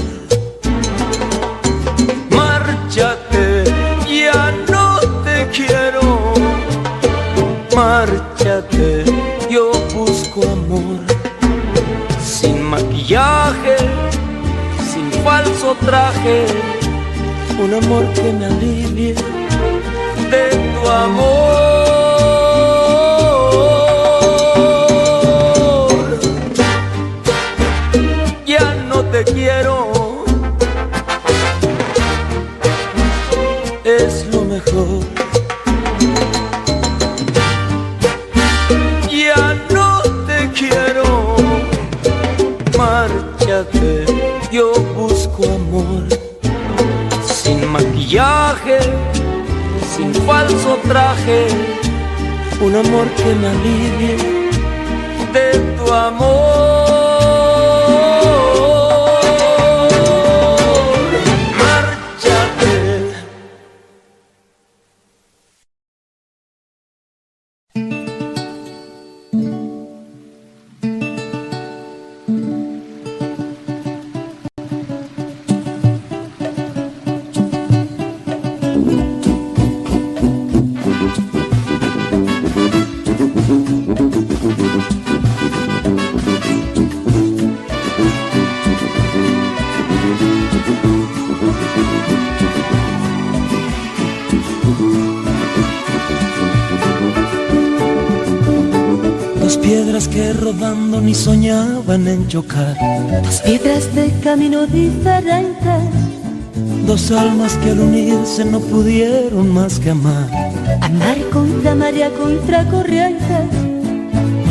Márchate, ya no te quiero. Márchate, yo busco amor, sin maquillaje, sin falso traje, un amor que me alivie de tu amor. Te quiero, es lo mejor. Ya no te quiero. Márchate, yo busco amor, sin maquillaje, sin falso traje, un amor que me alivie de tu amor. Rodando ni soñaban en chocar, dos piedras de camino diferentes, dos almas que al unirse no pudieron más que amar. Amar contra marea, contra corriente.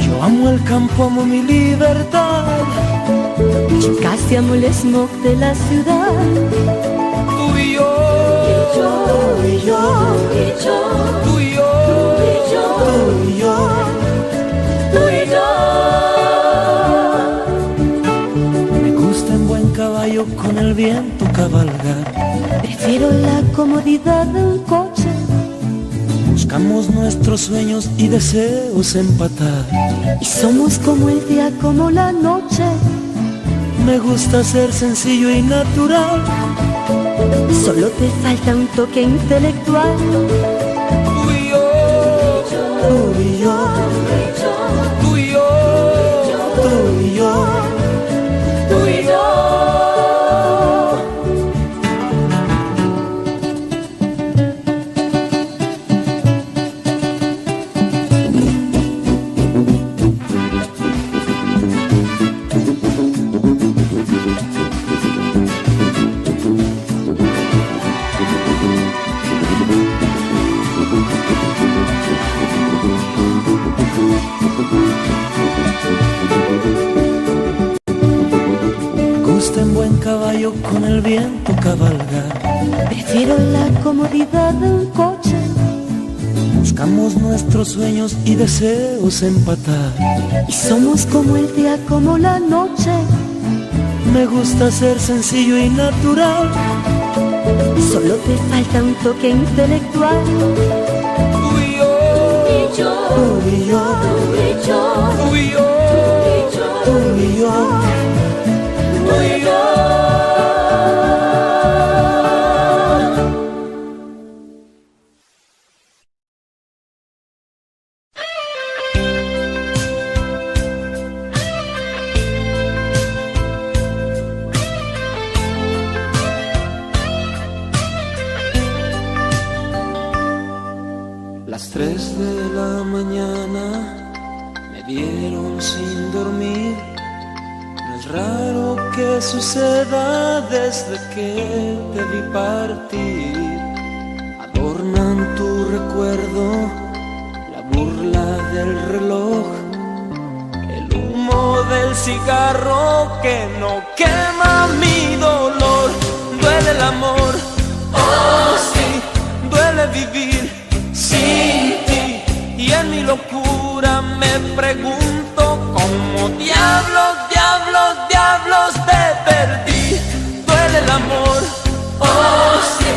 Yo amo el campo, amo mi libertad. Casi amo el smog de la ciudad. Tú y yo, tú y yo, tú y yo, tú y yo. Con el viento cabalgar, prefiero la comodidad de un coche. Buscamos nuestros sueños y deseos empatar, y somos como el día, como la noche. Me gusta ser sencillo y natural. Solo te falta un toque intelectual. Tú y yo, yo con el viento cabalgar. Prefiero la comodidad de un coche. Buscamos nuestros sueños y deseos empatar. Y somos como el día, como la noche. Me gusta ser sencillo y natural. Solo te falta un toque intelectual. Tú y yo, tú y yo, tú y yo, tú y yo, tú y yo, tú y yo. Las tres de la mañana me dieron sin dormir. No es raro que suceda desde que te vi partir. Adornan tu recuerdo la burla del reloj, el humo del cigarro que no quema mi dolor. Duele el amor, oh sí, duele vivir sin ti, y en mi locura me pregunto cómo diablos, diablos, diablos te perdí. Duele el amor, oh sí,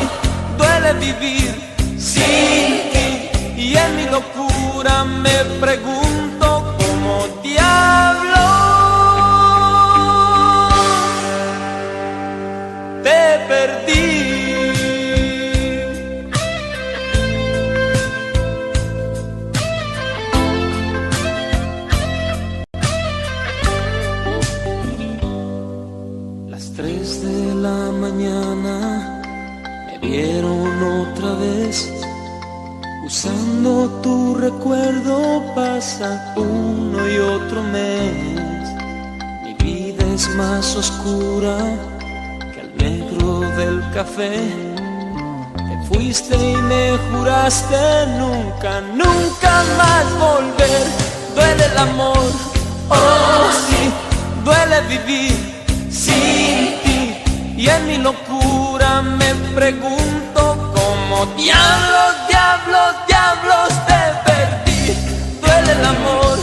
duele vivir sin ti, y en mi locura me pregunto cómo diablos te perdí. Me vieron otra vez usando tu recuerdo. Pasa uno y otro mes. Mi vida es más oscura que el negro del café. Te fuiste y me juraste nunca, nunca más volver. Duele el amor, oh sí, duele vivir sin ti, y en mi locura me pregunto cómo diablos, diablos, diablos te perdí. Duele el amor,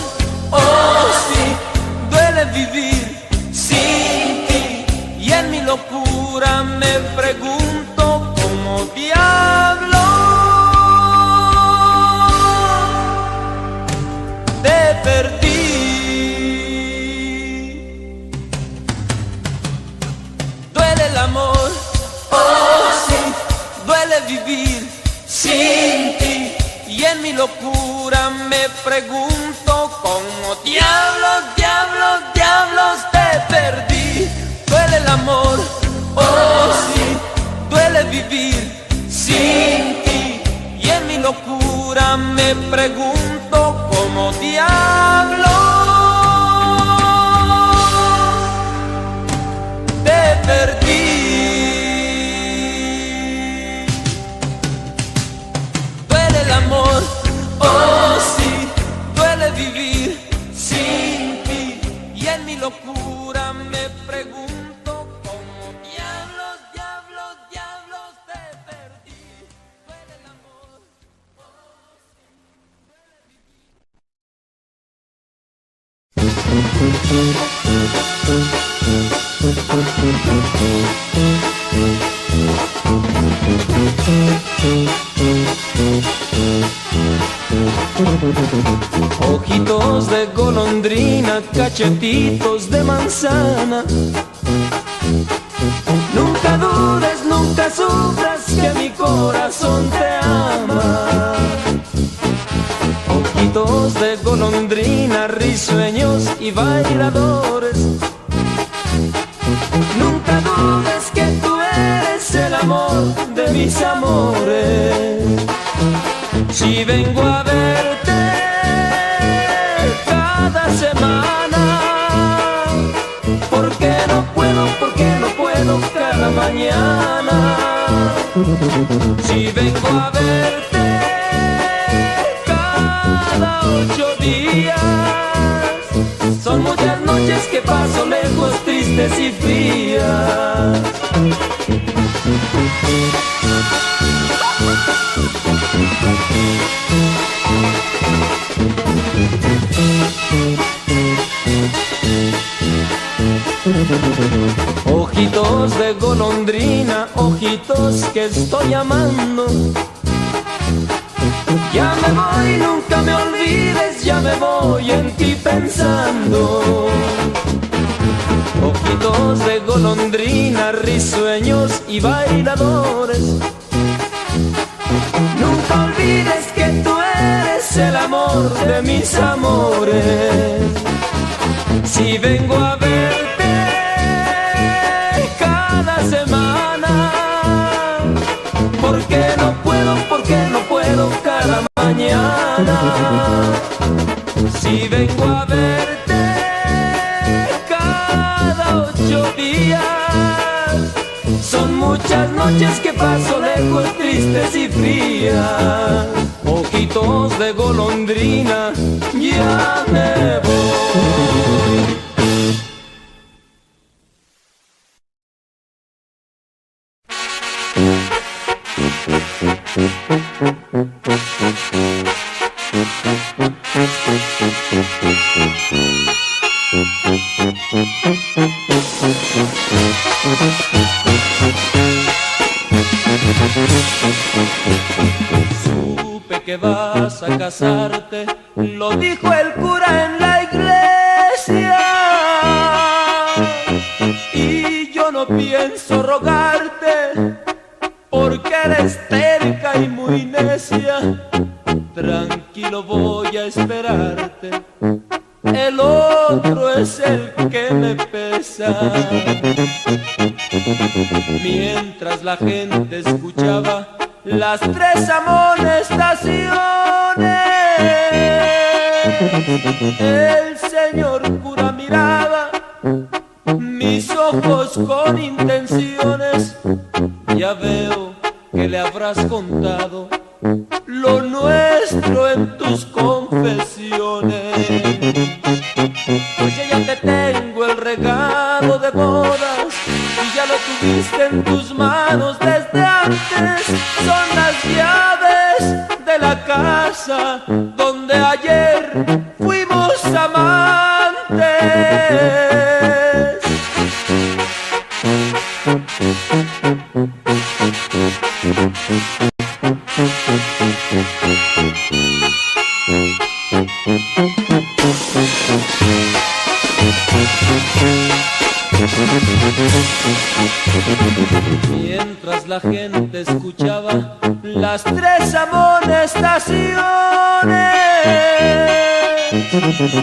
oh sí, duele vivir sin ti, y en mi locura me pregunto cómo diablos te perdí. Amor, oh sí, duele vivir sin ti, y en mi locura me pregunto cómo diablos, diablos, diablos te perdí. Duele el amor, oh sí, duele vivir sin ti, y en mi locura me pregunto cómo diablos te perdí. Amor, oh sí, duele vivir sin ti, y en mi locura me pregunto cómo diablos, diablos, diablos te perdí. Duele el amor, oh sí, duele vivir. Ojitos de golondrina, cachetitos de manzana. Nunca dudes, nunca sufras, que mi corazón te ama. Ojitos de golondrina, risueños y bailadores. Nunca dudes que tú eres el amor de mis amores. Si vengo a verte cada semana, ¿por qué no puedo, por qué no puedo cada mañana? Si vengo a verte cada ocho días, son muchas noches que paso lejos, tristes y frías. Ojitos de golondrina, ojitos que estoy amando. Ya me voy, nunca me olvides, ya me voy en ti pensando. Ojitos de golondrina, risueños y bailadores. Nunca olvides que tú eres el amor de mis amores. Si vengo a verte cada semana, porque no puedo, porque no puedo cada mañana. Si vengo a verte cada ocho días, son muchas noches que paso lejos, tristes y frías. Ojitos de golondrina, ya me voy. Vas a casarte, lo dijo el cura en la iglesia, y yo no pienso rogarte, porque eres terca y muy necia. Tranquilo, voy a esperarte, el otro es el que me pesa. Mientras la gente escuchaba las tres amonestaciones, el señor cura miraba mis ojos con intenciones. Ya veo que le habrás contado lo nuestro en tus confesiones. Pues ya te tengo el regalo de bodas y ya lo tuviste en tus manos desde antes. Son las llaves de la casa donde ayer fuimos amantes. Mientras la gente escuchaba las tres amonestaciones,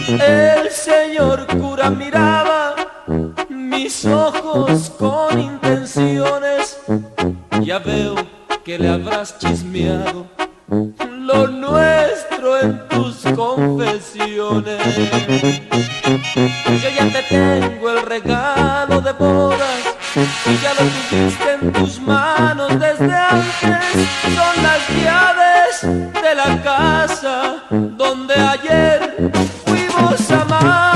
el señor cura miraba mis ojos con intenciones. Ya veo que le habrás chismeado lo nuestro en tus confesiones. Yo ya te tengo el regalo de bodas y ya lo tuviste en tus manos desde antes. Son las llaves de la casa donde ayer fuimos amantes.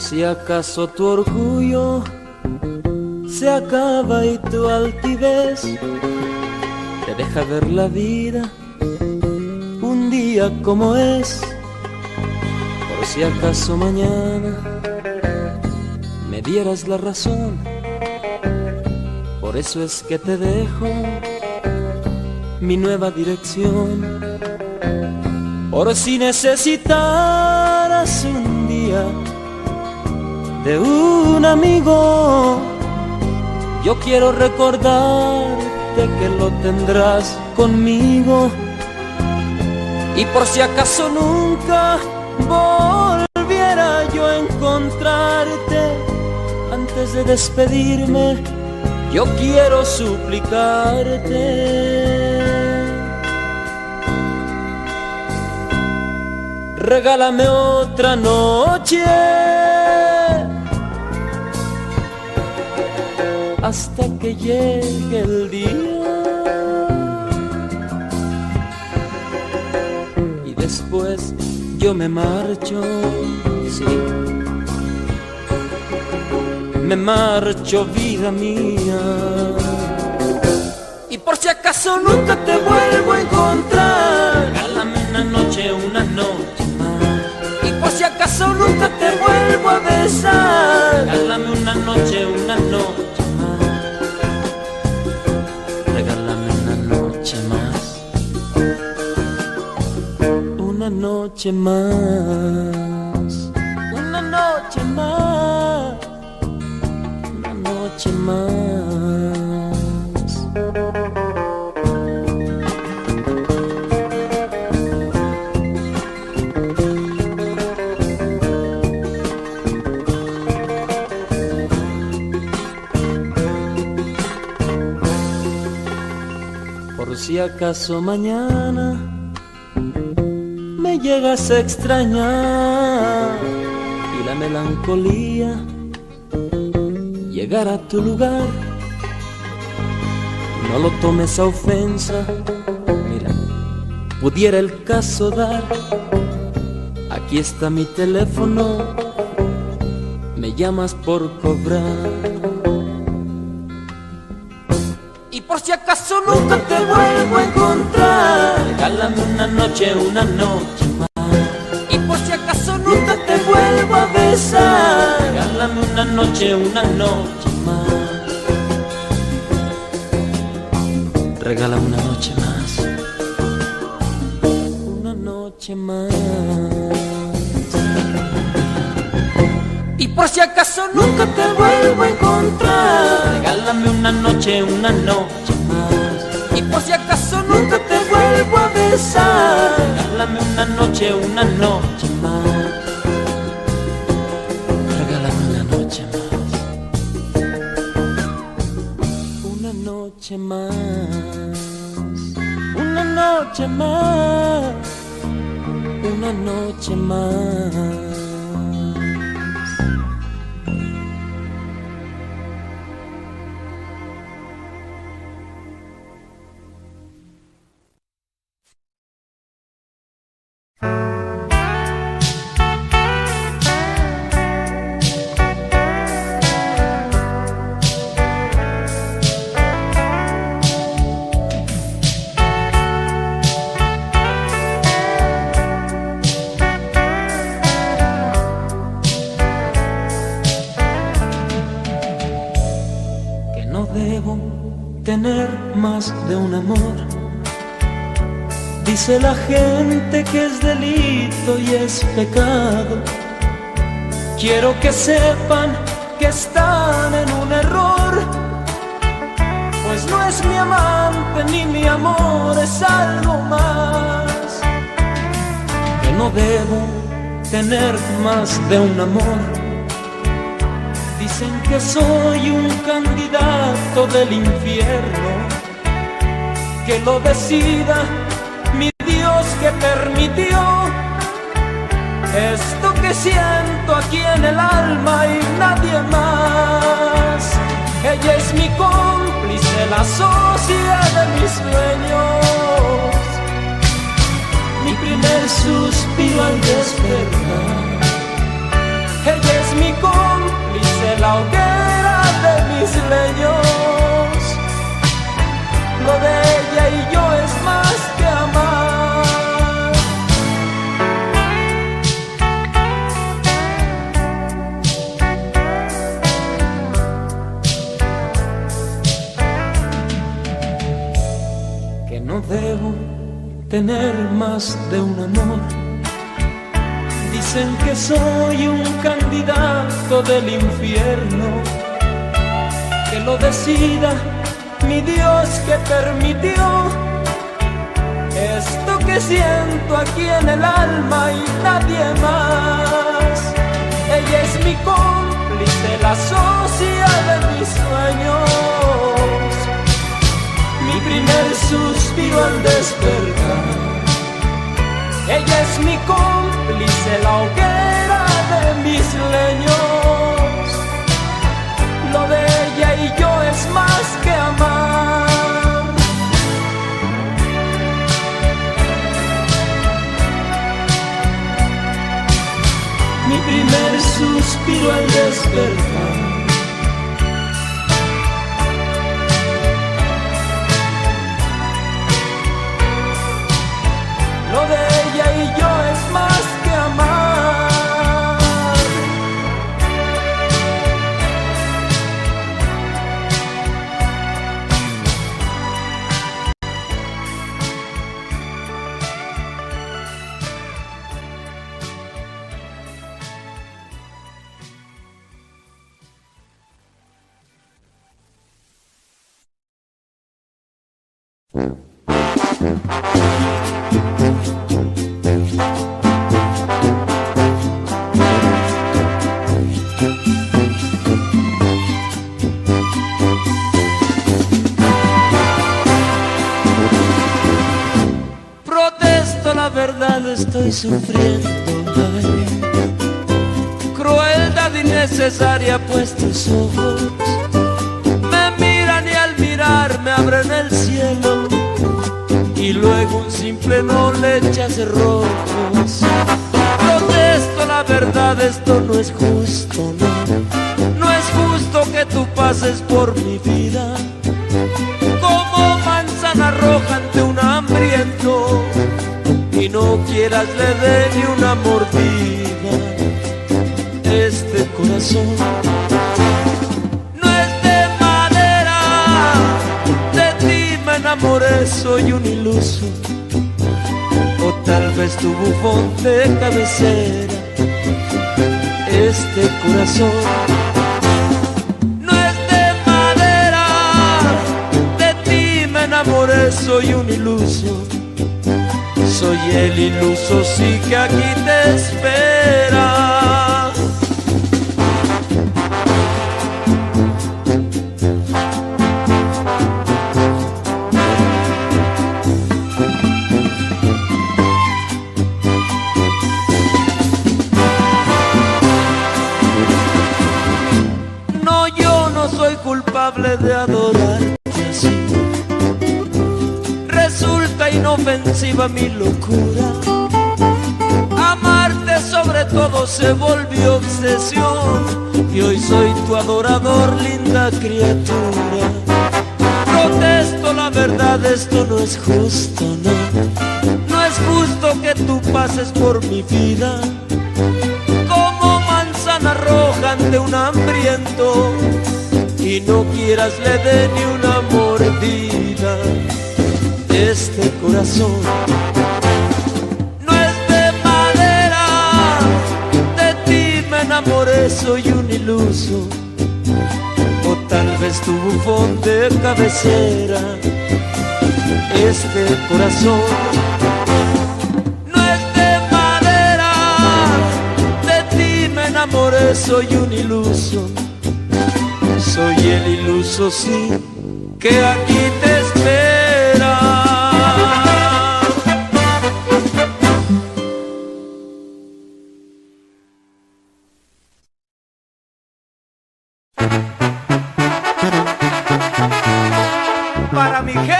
Si acaso tu orgullo se acaba y tu altivez te deja ver la vida un día como es. Por si acaso mañana me dieras la razón, por eso es que te dejo mi nueva dirección. Por si necesitaras un día de un amigo, yo quiero recordarte que lo tendrás conmigo. Y por si acaso nunca volviera yo a encontrarte, antes de despedirme yo quiero suplicarte, regálame otra noche hasta que llegue el día después yo me marcho, sí. Me marcho, vida mía. Y por si acaso nunca te vuelvo a encontrar, regálame una noche, una noche más. Y por si acaso nunca te vuelvo a besar, regálame una noche, una noche más. Regálame una noche más. Una noche más. Una noche más. Una noche más. Si acaso mañana me llegas a extrañar y la melancolía llegar a tu lugar, no lo tomes a ofensa, mira, pudiera el caso dar. Aquí está mi teléfono, me llamas por cobrar. Por si acaso nunca te vuelvo a encontrar, regálame una noche, una noche más. Y por si acaso nunca te vuelvo a besar, regálame una noche, una noche más. Regálame una noche más. Una noche más. Y por si acaso nunca te vuelvo a encontrar, regálame una noche, una noche más. Y por si acaso nunca te vuelvo a besar, regálame una noche, una noche más. Regálame una noche más. Una noche más. Una noche más. Una noche más. De un amor, dice la gente que es delito y es pecado. Quiero que sepan que están en un error, pues no es mi amante ni mi amor, es algo más. Que no debo tener más de un amor. Dicen que soy un candidato del infierno. Que lo decida mi Dios que permitió esto que siento aquí en el alma y nadie más. Ella es mi cómplice, la socia de mis sueños, mi primer suspiro al despertar. Ella es mi cómplice, la hoguera de mis leños. Lo de ella y yo es más que amar. Que no debo tener más de un amor. Dicen que soy un candidato del infierno. Que lo decida mi Dios que permitió esto que siento aquí en el alma y nadie más. Ella es mi cómplice, la socia de mis sueños, mi primer suspiro al despertar. Ella es mi cómplice, la hoguera de mis leños. Lo de ella y yo es más que amar. Protesto, la verdad estoy sufriendo, ay, crueldad innecesaria, pues tus ojos me miran y al mirar me abren el cielo. Y luego un simple no le echas rojos. Protesto, la verdad, esto no es justo, no. No es justo que tú pases por mi vida como manzana roja ante un hambriento y no quieras le dé ni una mordida. Este corazón no es de madera. Enamoré, soy un iluso, o tal vez tu bufón de cabecera. Este corazón no es de madera. De ti me enamoré, soy un iluso, soy el iluso, sí, que aquí te espera. De adorarte así resulta inofensiva mi locura. Amarte sobre todo se volvió obsesión y hoy soy tu adorador, linda criatura. Protesto, la verdad, esto no es justo, no. No es justo que tú pases por mi vida como manzana roja ante un hambriento y no quieras le dé ni una mordida. Este corazón no es de madera. De ti me enamoré, soy un iluso, o tal vez tu bufón de cabecera. Este corazón no es de madera. De ti me enamoré, soy un iluso, soy el iluso, sí, que aquí te espera. Para mi gente,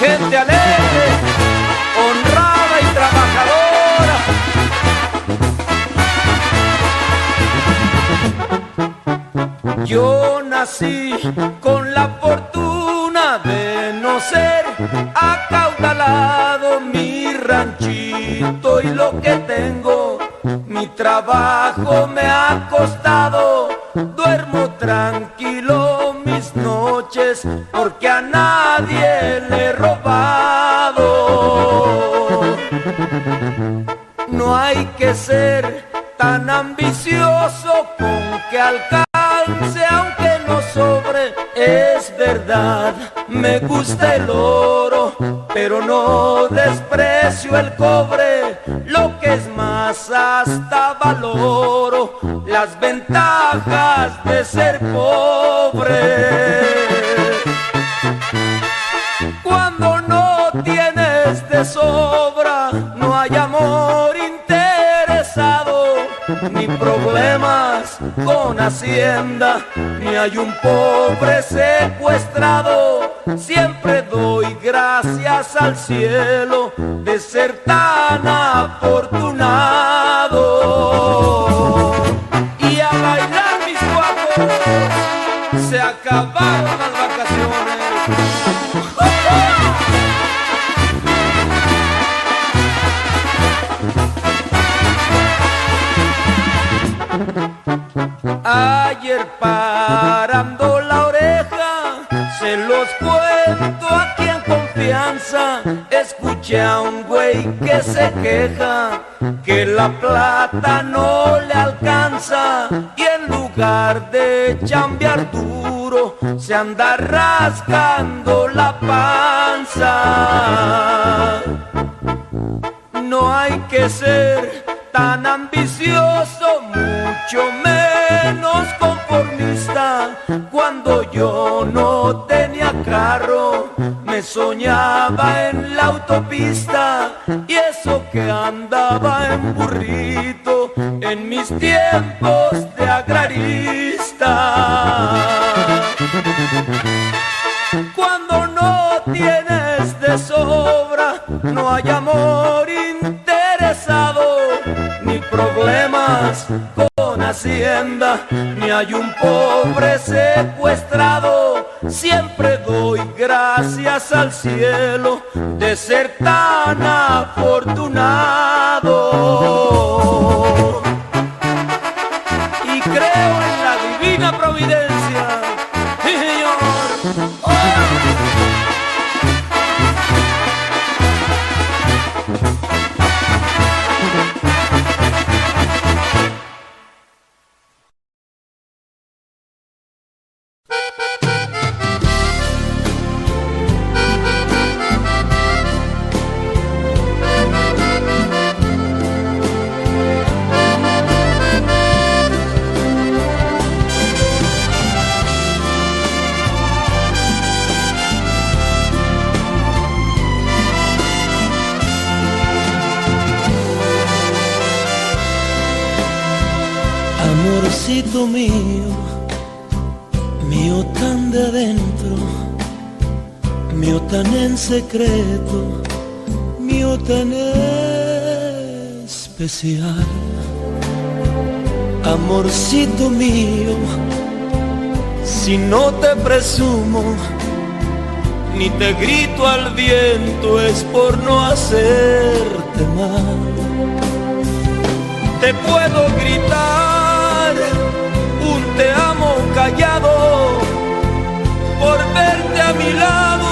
gente alegre, honrada y trabajadora. Yo nací con la fortuna de no ser acaudalado. Mi ranchito y lo que tengo, mi trabajo me ha costado. Duermo tranquilo mis noches porque a nadie le he robado. No hay que ser tan ambicioso con que alcanzar, aunque no sobre. Es verdad, me gusta el oro, pero no desprecio el cobre. Lo que es más, hasta valoro las ventajas de ser pobre. Cuando no tienes de sobra, no hay amor interesado, ni problemas con hacienda, ni hay un pobre secuestrado. Siempre doy gracias al cielo de ser tan afortunado. Y a bailar, mis guapos, se acabaron las vacaciones. ¡Oh, oh! Ayer parando la oreja, se los cuento aquí en confianza, escuché a un güey que se queja que la plata no le alcanza y en lugar de chambear duro se anda rascando la panza. No hay que ser tan ambicioso, mucho menos conformista. Cuando yo no tenía carro, me soñaba en la autopista. Y eso que andaba en burrito en mis tiempos de agrarista. Cuando no tienes de sobra, no hay amor interesado, ni problemas con Hacienda, ni hay un pobre secuestrado. Siempre doy gracias al cielo de ser tan afortunado. Y creo en la divina providencia, sí, señor. ¡Oh! Amorcito mío, mío tan de adentro, mío tan en secreto, mío tan especial. Amorcito mío, si no te presumo, ni te grito al viento, es por no hacerte mal. Te puedo gritar un te amo callado, por verte a mi lado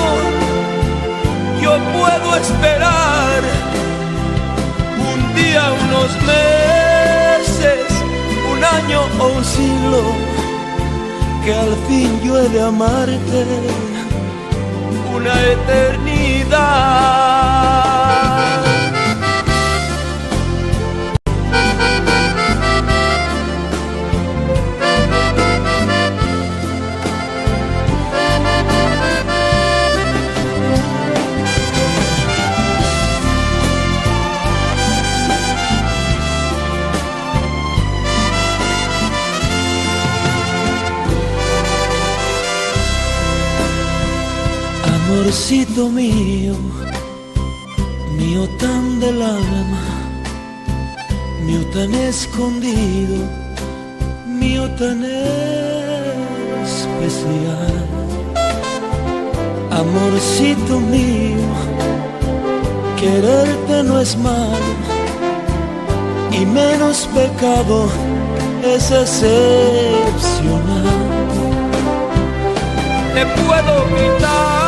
yo puedo esperar un día, unos meses, un año o un siglo, que al fin yo he de amarte una eternidad. Amorcito mío, mío tan del alma, mío tan escondido, mío tan especial. Amorcito mío, quererte no es malo, y menos pecado, es excepcional. Te puedo gritar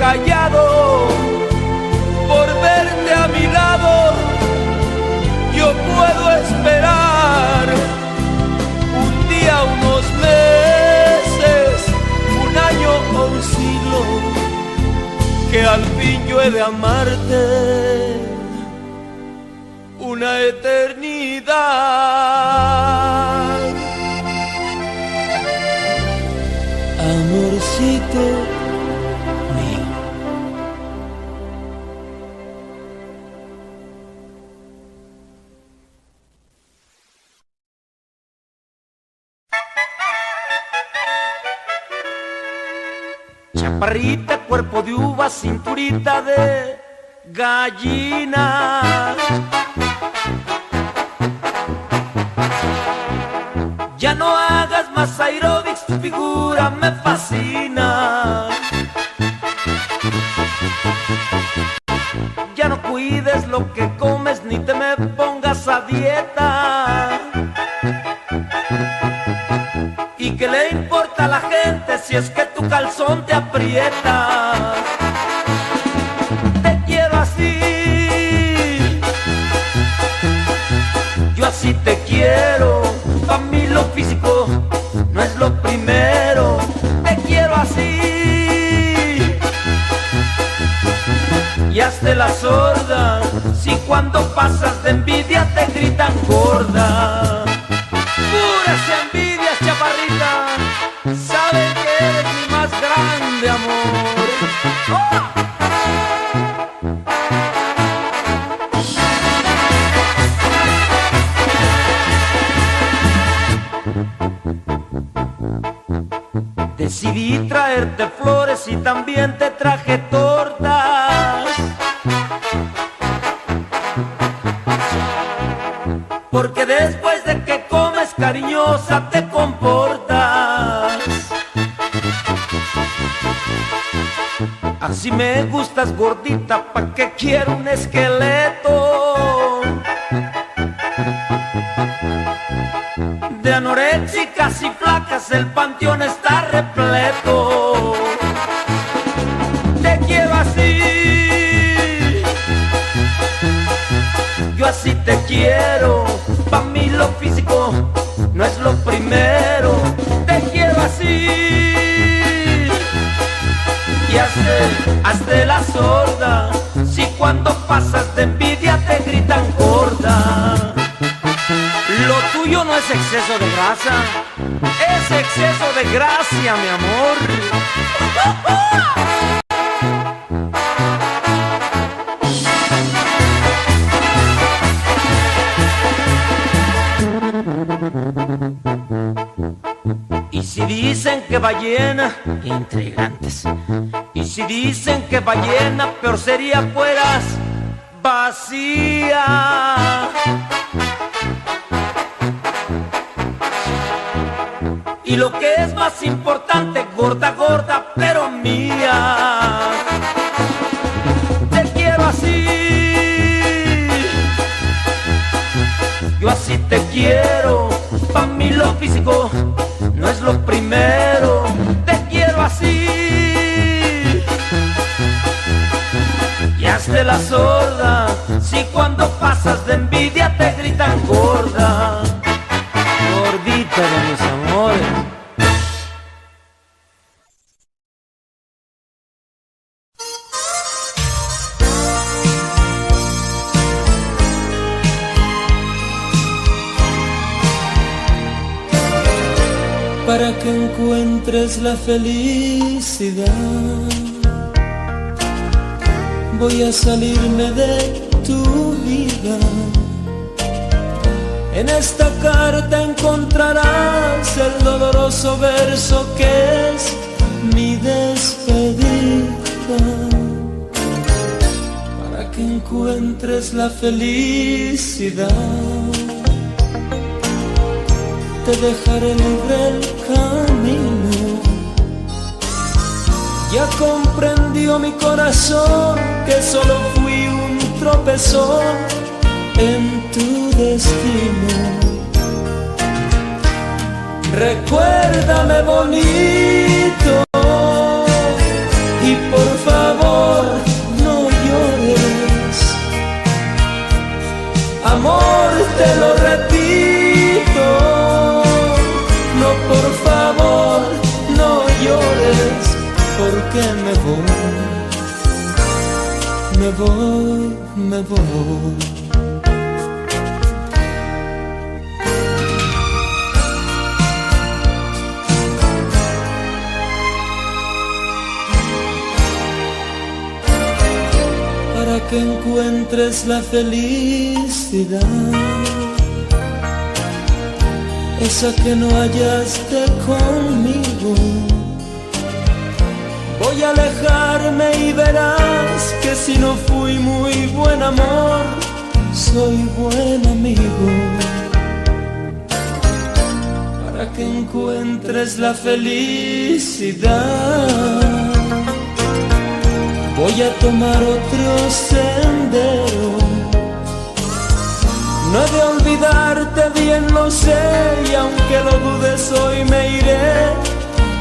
callado, por verte a mi lado yo puedo esperar un día, unos meses, un año o un siglo, que al fin yo he de amarte una eternidad. Amorcito chaparrita, cuerpo de uva, cinturita de gallina. Ya no hagas más aeróbics, tu figura me fascina. Ya no cuides lo que comes, ni te me pongas a dieta. ¿Y qué le importa a la gente si es que tu calzón te aprieta? Te quiero así, yo así te quiero. Pa' mí lo físico no es lo que eres de la sorda, si cuando pasas de envidia te gritan gorda. Puras envidias, chaparrita, saben que eres mi más grande amor. ¡Oh! Decidí traerte flores y también te traje tortas, porque después de que comes cariñosa te comportas. Así me gustas, gordita, ¿pa' qué quiero un esqueleto? De anoréxicas y flacas el panteón está repleto. Te quiero así, yo así te quiero. Pa' mí lo físico no es lo primero. Te quiero así, y hazte, hazte la sorda, si cuando pasas de envidia te gritan gorda. Lo tuyo no es exceso de grasa, es exceso de gracia, mi amor. Y si dicen que ballena, intrigantes. Y si dicen que ballena, peor sería fueras vacía. Y lo que es más importante, gorda, gorda, pero mía. Te quiero así, yo así te quiero. Pa' mí lo físico no es lo primero. Te quiero así, y hazte la sorda, si cuando pasas de envidia te gritan gorda. Gordita de mis amores. Para que encuentres la felicidad, voy a salirme de tu vida. En esta carta encontrarás el doloroso verso que es mi despedida. Para que encuentres la felicidad, te dejaré libre el camino. Ya comprendió mi corazón que solo fui un tropezón en tu destino. Recuérdame bonito y por favor no llores. Amor, te lo repito, por favor, no llores, porque me voy, me voy, me voy. Para que encuentres la felicidad, esa que no hallaste conmigo, voy a alejarme y verás que si no fui muy buen amor, soy buen amigo. Para que encuentres la felicidad, voy a tomar otro sendero. No he de olvidarte, bien lo sé, y aunque lo dudes hoy me iré,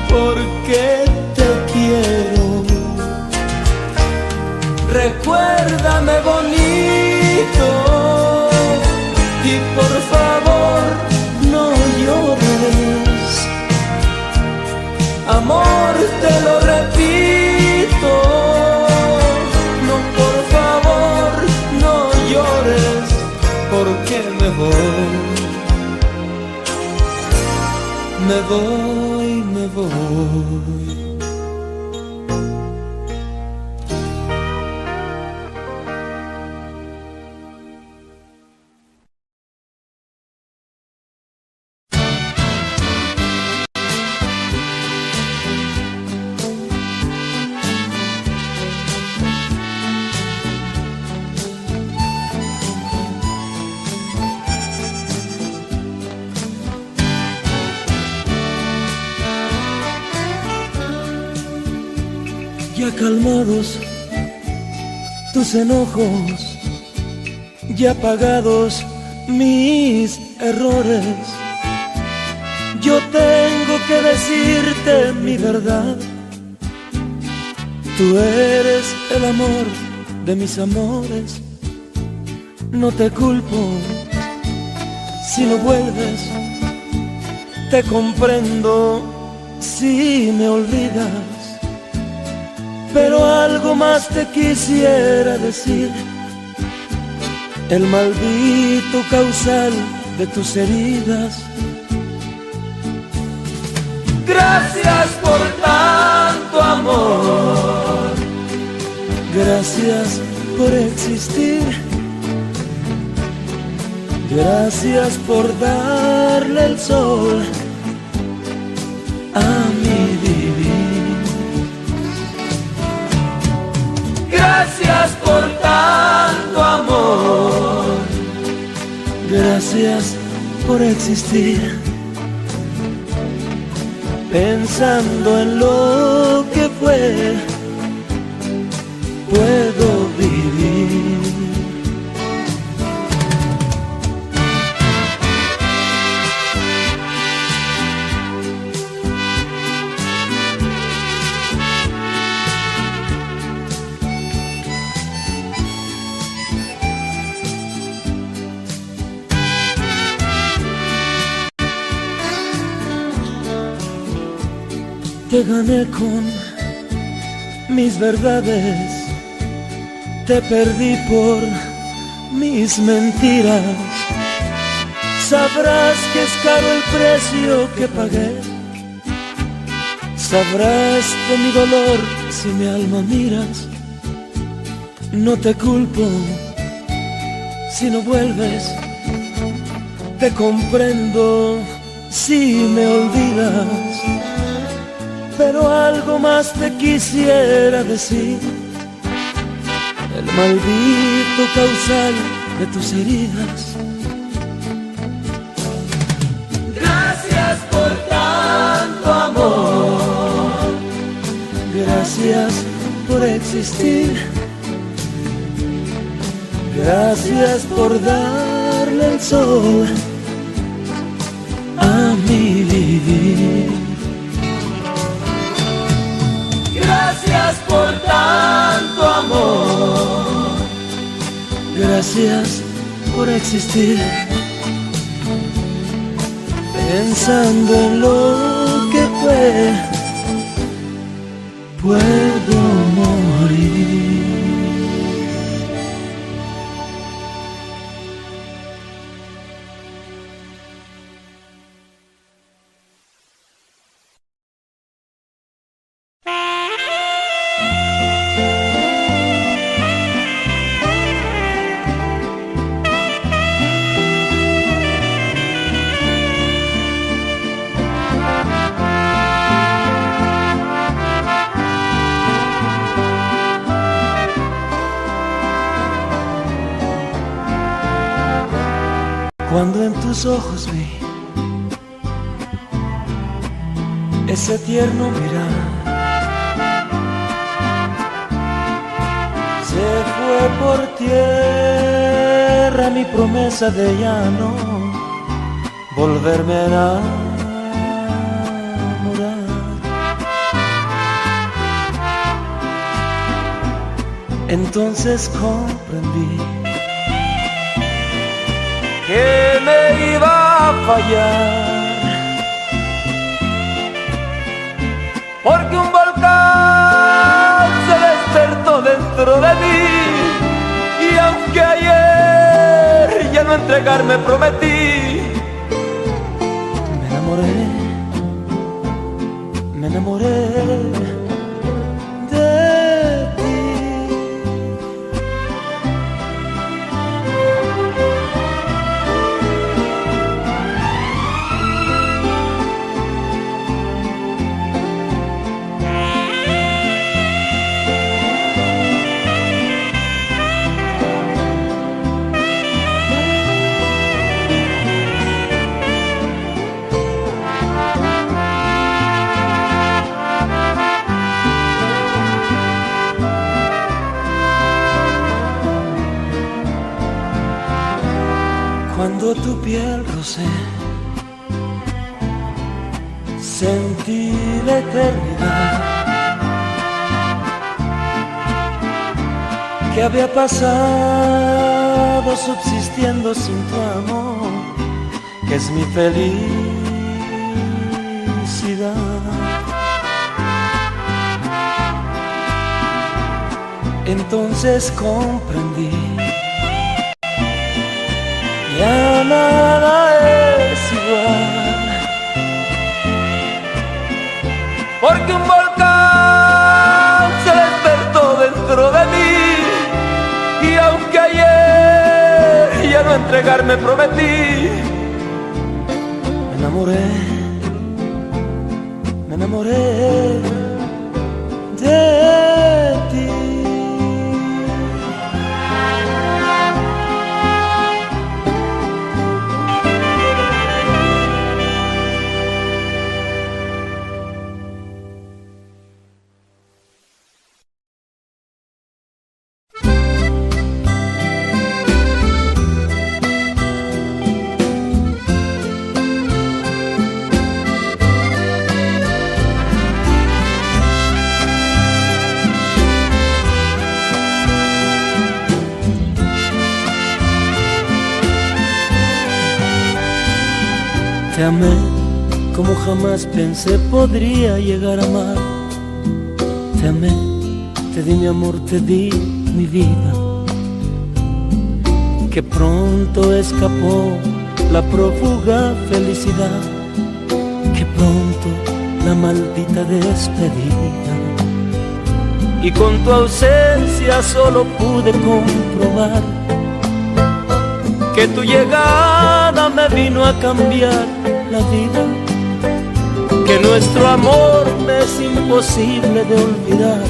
porque te quiero. Recuérdame bonito y por favor no llores. Amor, te lo repito, no por favor. voy, me voy. Ya calmados tus enojos, ya pagados mis errores, yo tengo que decirte mi verdad. Tú eres el amor de mis amores. No te culpo si no vuelves, te comprendo si me olvidas. Pero algo más te quisiera decir. El maldito causal de tus heridas. Gracias por tanto amor. Gracias por existir. Gracias por darle el sol a mi vivir. Gracias por tanto amor. Gracias por existir. Pensando en lo que fue, puedo vivir. Te gané con mis verdades, te perdí por mis mentiras. Sabrás que es caro el precio que pagué. Sabrás de mi dolor si mi alma miras. No te culpo si no vuelves, te comprendo si me olvidas. Pero algo más te quisiera decir. El maldito causal de tus heridas. Gracias por tanto amor. Gracias por existir. Gracias por darle el sol a mi vivir. Gracias por tanto amor. Gracias por existir. Pensando en lo que fue, puedo morir. Cuando en tus ojos vi ese tierno mirar, se fue por tierra mi promesa de ya no volverme a enamorar. Entonces comprendí que me iba a fallar, porque un volcán se despertó dentro de mí. Y aunque ayer ya no entregarme prometí, me enamoré me enamoré de ti. Cuando tu piel rosé, sentí la eternidad que había pasado subsistiendo sin tu amor, que es mi felicidad. Entonces comprendí, ya nada es igual, porque un volcán se despertó dentro de mí. Y aunque ayer ya no entregarme prometí, me enamoré, me enamoré de ti. Te amé como jamás pensé podría llegar a amar. Te amé, te di mi amor, te di mi vida, que pronto escapó la prófuga felicidad, que pronto la maldita despedida. Y con tu ausencia solo pude comprobar que tu llegada me vino a cambiar la vida, que nuestro amor me es imposible de olvidar,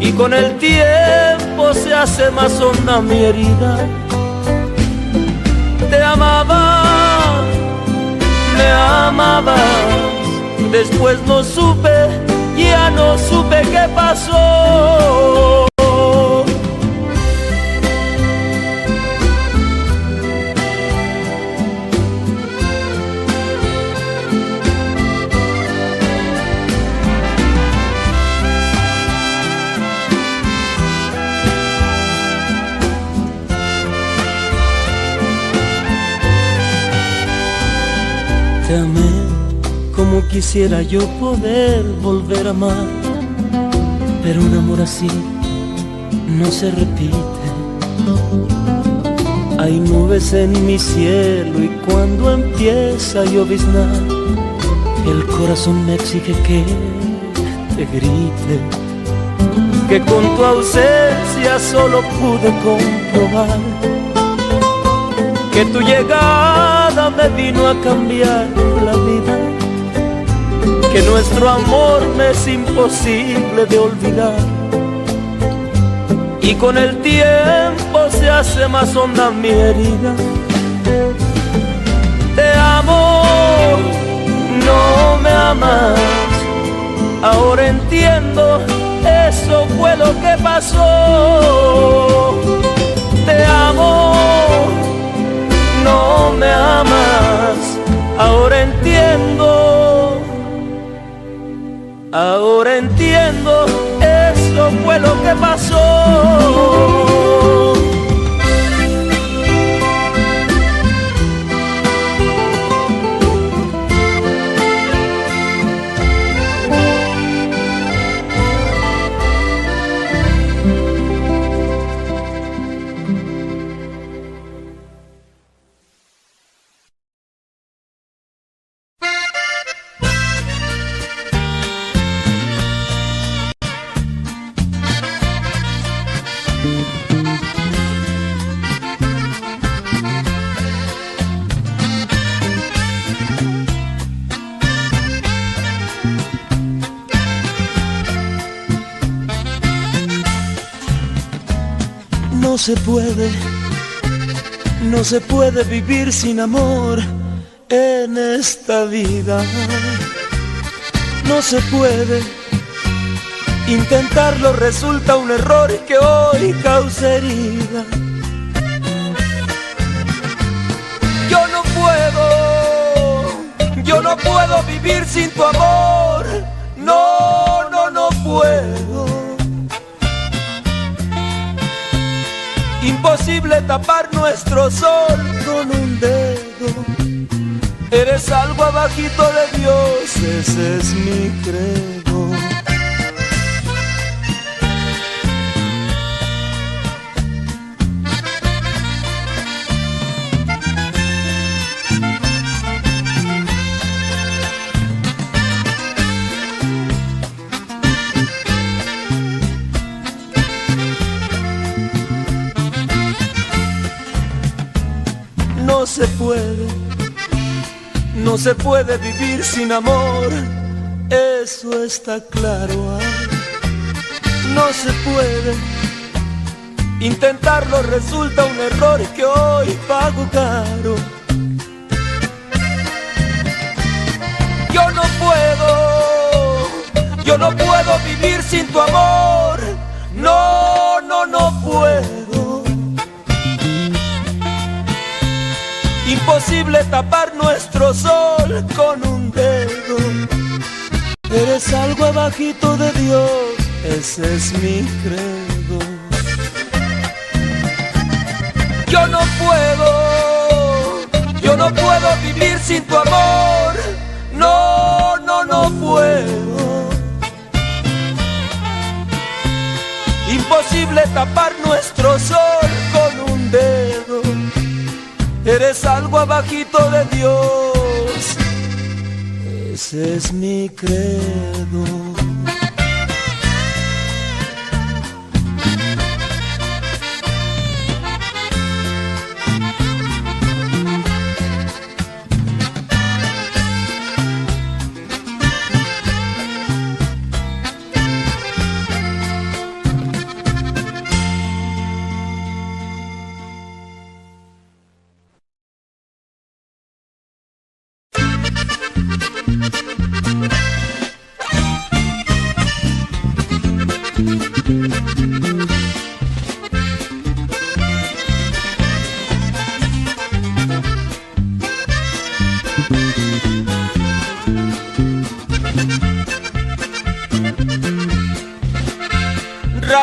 y con el tiempo se hace más honda mi herida. Te amaba, me amabas, después no supe, ya no supe qué pasó. Te amé como quisiera yo poder volver a amar, pero un amor así no se repite. Hay nubes en mi cielo y cuando empieza a lloviznar, el corazón me exige que te grite, que con tu ausencia solo pude comprobar que tu llegada me vino a cambiar la vida, que nuestro amor me es imposible de olvidar, y con el tiempo se hace más honda mi herida. Te amo, no me amas, ahora entiendo, eso fue lo que pasó. Te amo, no me amas, ahora entiendo, ahora entiendo, eso fue lo que pasó. se puede, no se puede vivir sin amor en esta vida. No se puede, intentarlo resulta un error que hoy causa herida. Yo no puedo, yo no puedo vivir sin tu amor. No, no, no puedo. Imposible tapar nuestro sol con un dedo. Eres algo abajito de Dios, ese es mi credo. No se puede, no se puede vivir sin amor, eso está claro. No se puede, intentarlo resulta un error que hoy pago caro. Yo no puedo, yo no puedo vivir sin tu amor. No, no, no puedo. Imposible tapar nuestro sol con un dedo. Eres algo abajito de Dios, ese es mi credo. Yo no puedo, yo no puedo vivir sin tu amor. No, no, no puedo. Imposible tapar nuestro sol con un dedo. Eres algo abajito de Dios, ese es mi credo.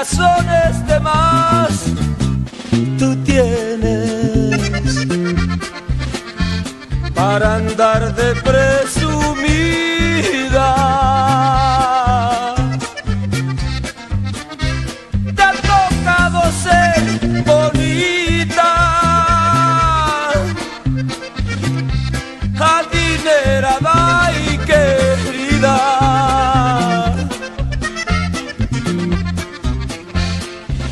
Razones de más tú tienes para andar de presumida. Te ha tocado ser bonita, adinerada y querida.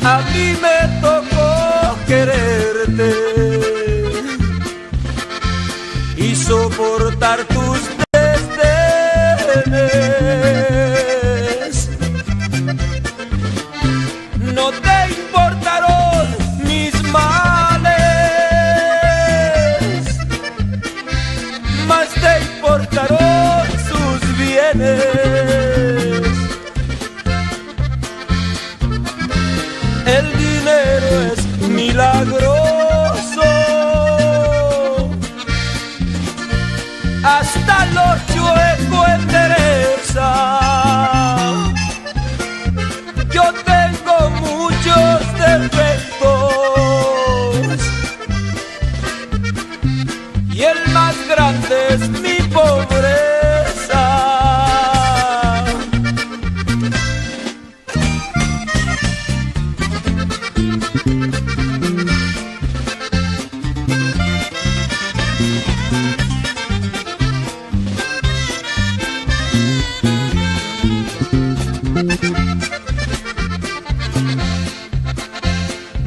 A mí me tocó quererte y soportar tus desdenes. No te importaron mis males, mas te importaron sus bienes. El dinero es milagroso, hasta los chuecos endereza. Yo tengo muchos defectos y el más grande es mi pobreza.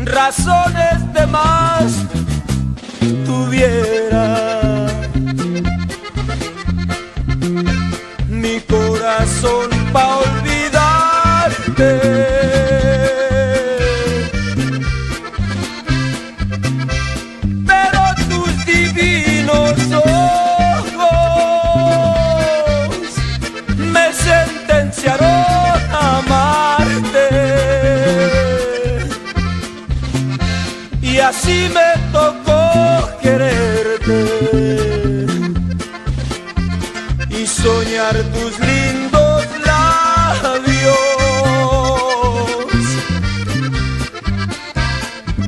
Razones de más tuviera mi corazón pa' olvidarte. me sentenciaron a amarte, y así me tocó quererte y soñar tus lindos labios.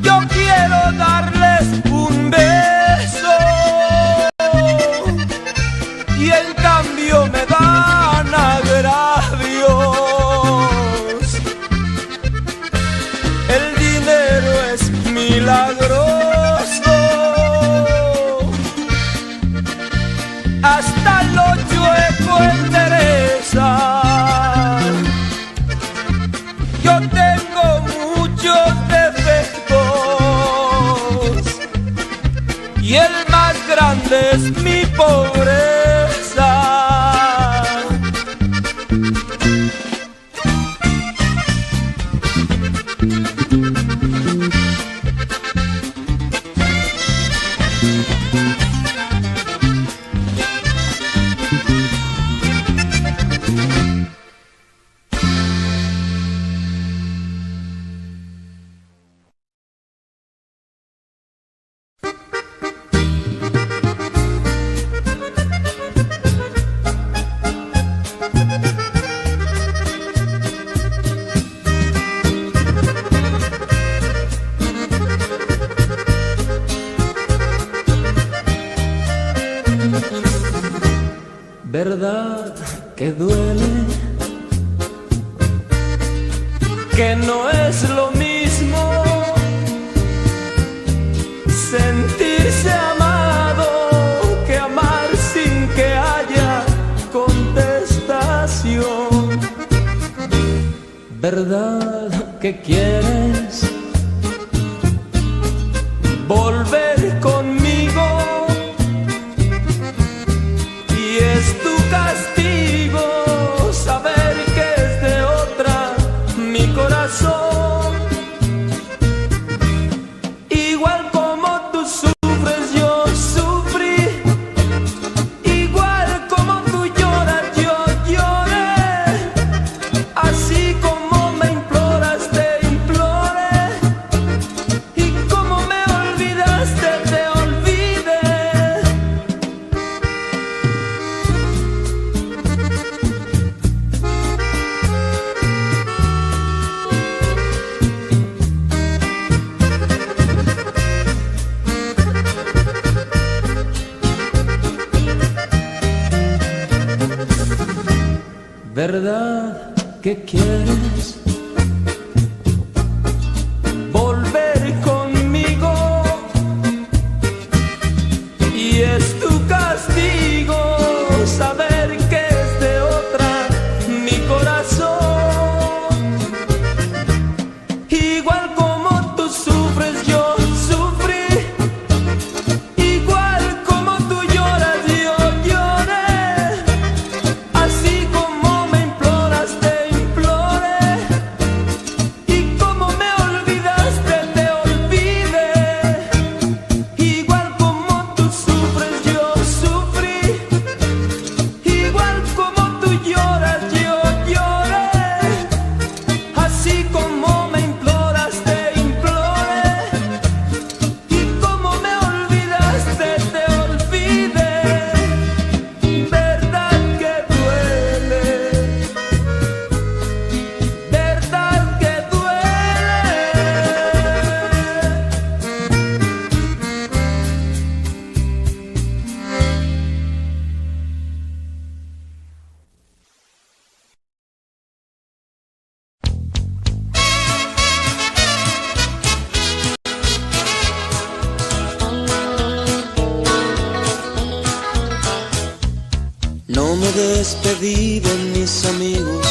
Yo quiero darles un beso y en cambio me dan agravios. El dinero es milagroso, hasta lo chueco endereza. Yo tengo muchos defectos y el más grande es mi pobreza. Verdad que duele, que no es lo mismo sentirse amado que amar sin que haya contestación. Verdad que quieres volver conmigo y es tu castigo saber que es de otra mi corazón. Igual como tú sufres yo sufrí, igual como tú lloras yo lloré, así como me imploras te imploré, y como me olvidaste te ¿verdad que quieres volver conmigo? Y es tu castigo saber que es de otra mi corazón. Igual como tú sufres yo sufrí, igual como tú lloras yo lloré, así como despedí de mis amigos,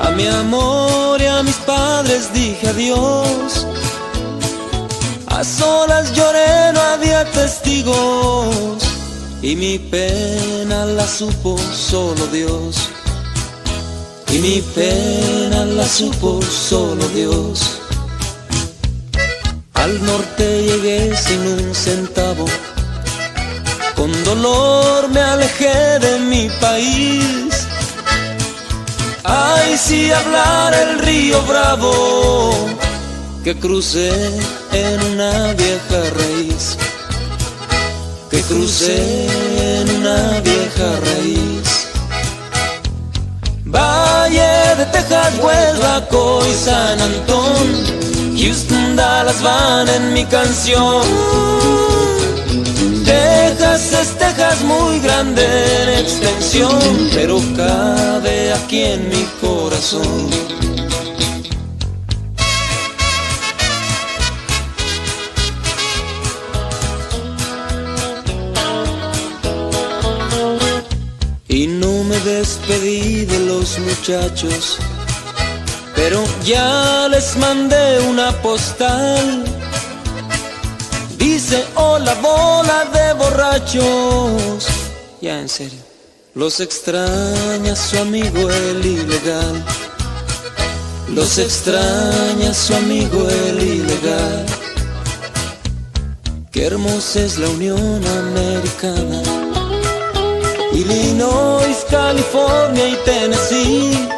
a mi amor y a mis padres dije adiós. A solas lloré, no había testigos, y mi pena la supo solo Dios, y mi pena la supo solo Dios. Al norte llegué sin un centavo, con dolor me alejé de mi país. Ay, si hablara el río Bravo que crucé en una vieja raíz, que crucé en una vieja raíz. Valle de Texas, Huelva, Coy, San Antón, Houston, Dallas van en mi canción. Texas es Texas, muy grande en extensión, pero cabe aquí en mi corazón. Y no me despedí de los muchachos, pero ya les mandé una postal. Dice, hola bola de borrachos. Ya en serio, los extraña su amigo el ilegal. Los extraña su amigo el ilegal. Qué hermosa es la Unión Americana. Illinois, California y Tennessee,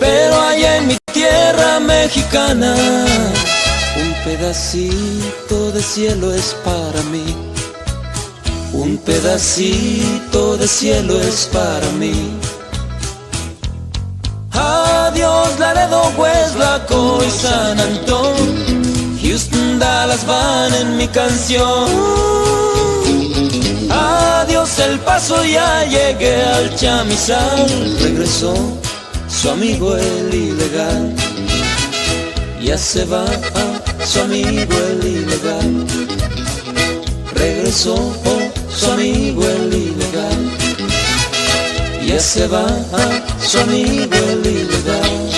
pero allá en mi tierra mexicana un pedacito de cielo es para mí, un pedacito de cielo es para mí. Adiós Laredo, Huesla, Coy, San Antón, Houston, Dallas van en mi canción. Adiós El Paso, ya llegué al Chamizal. Regresó su amigo el ilegal. Ya se va su amigo el ilegal. Regresó su amigo el ilegal. Ya se va su amigo el ilegal.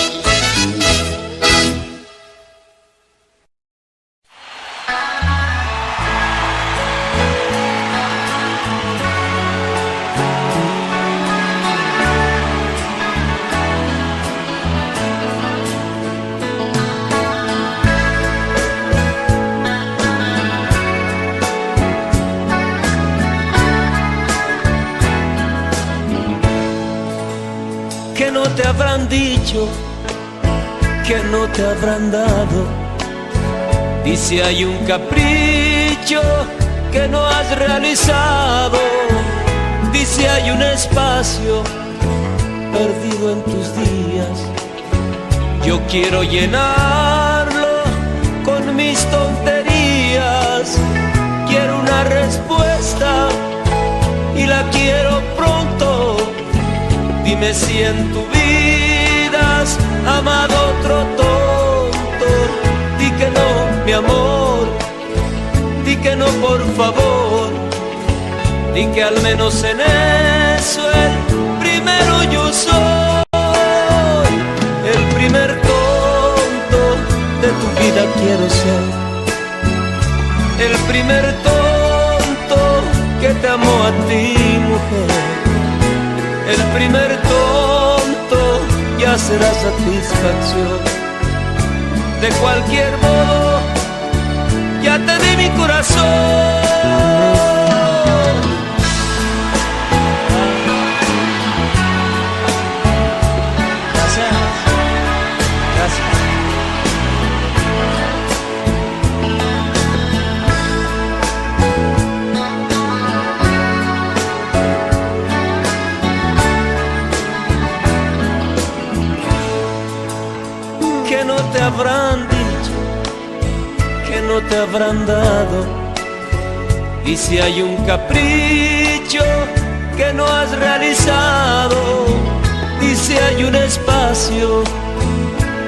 Dicho que no te habrán dado, dice hay un capricho que no has realizado, dice hay un espacio perdido en tus días, yo quiero llenarlo con mis tonterías, quiero una respuesta y la quiero pronto, dime si en tu vida amado otro tonto, di que no mi amor, di que no por favor, di que al menos en eso el primero yo soy, el primer tonto de tu vida quiero ser, el primer tonto que te amó a ti mujer, el primer tonto ya será satisfacción. De cualquier modo, ya te di mi corazón. Habrán dicho que no te habrán dado, y si hay un capricho que no has realizado, y si hay un espacio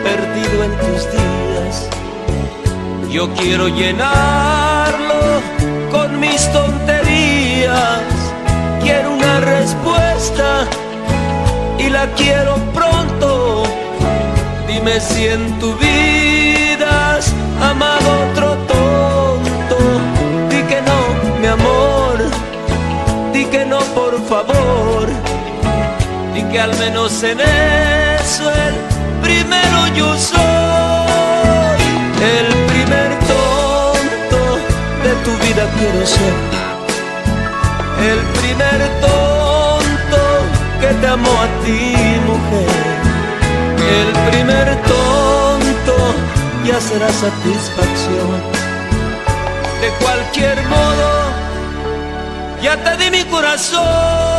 perdido en tus días, yo quiero llenarlo con mis tonterías, quiero una respuesta y la quiero pronto. Dime si en tu vida has amado otro tonto, di que no, mi amor, di que no, por favor, di que al menos en eso el primero yo soy, el primer tonto de tu vida quiero ser, el primer tonto que te amó a ti, mujer. El primer tonto ya será satisfacción. De cualquier modo, ya te di mi corazón.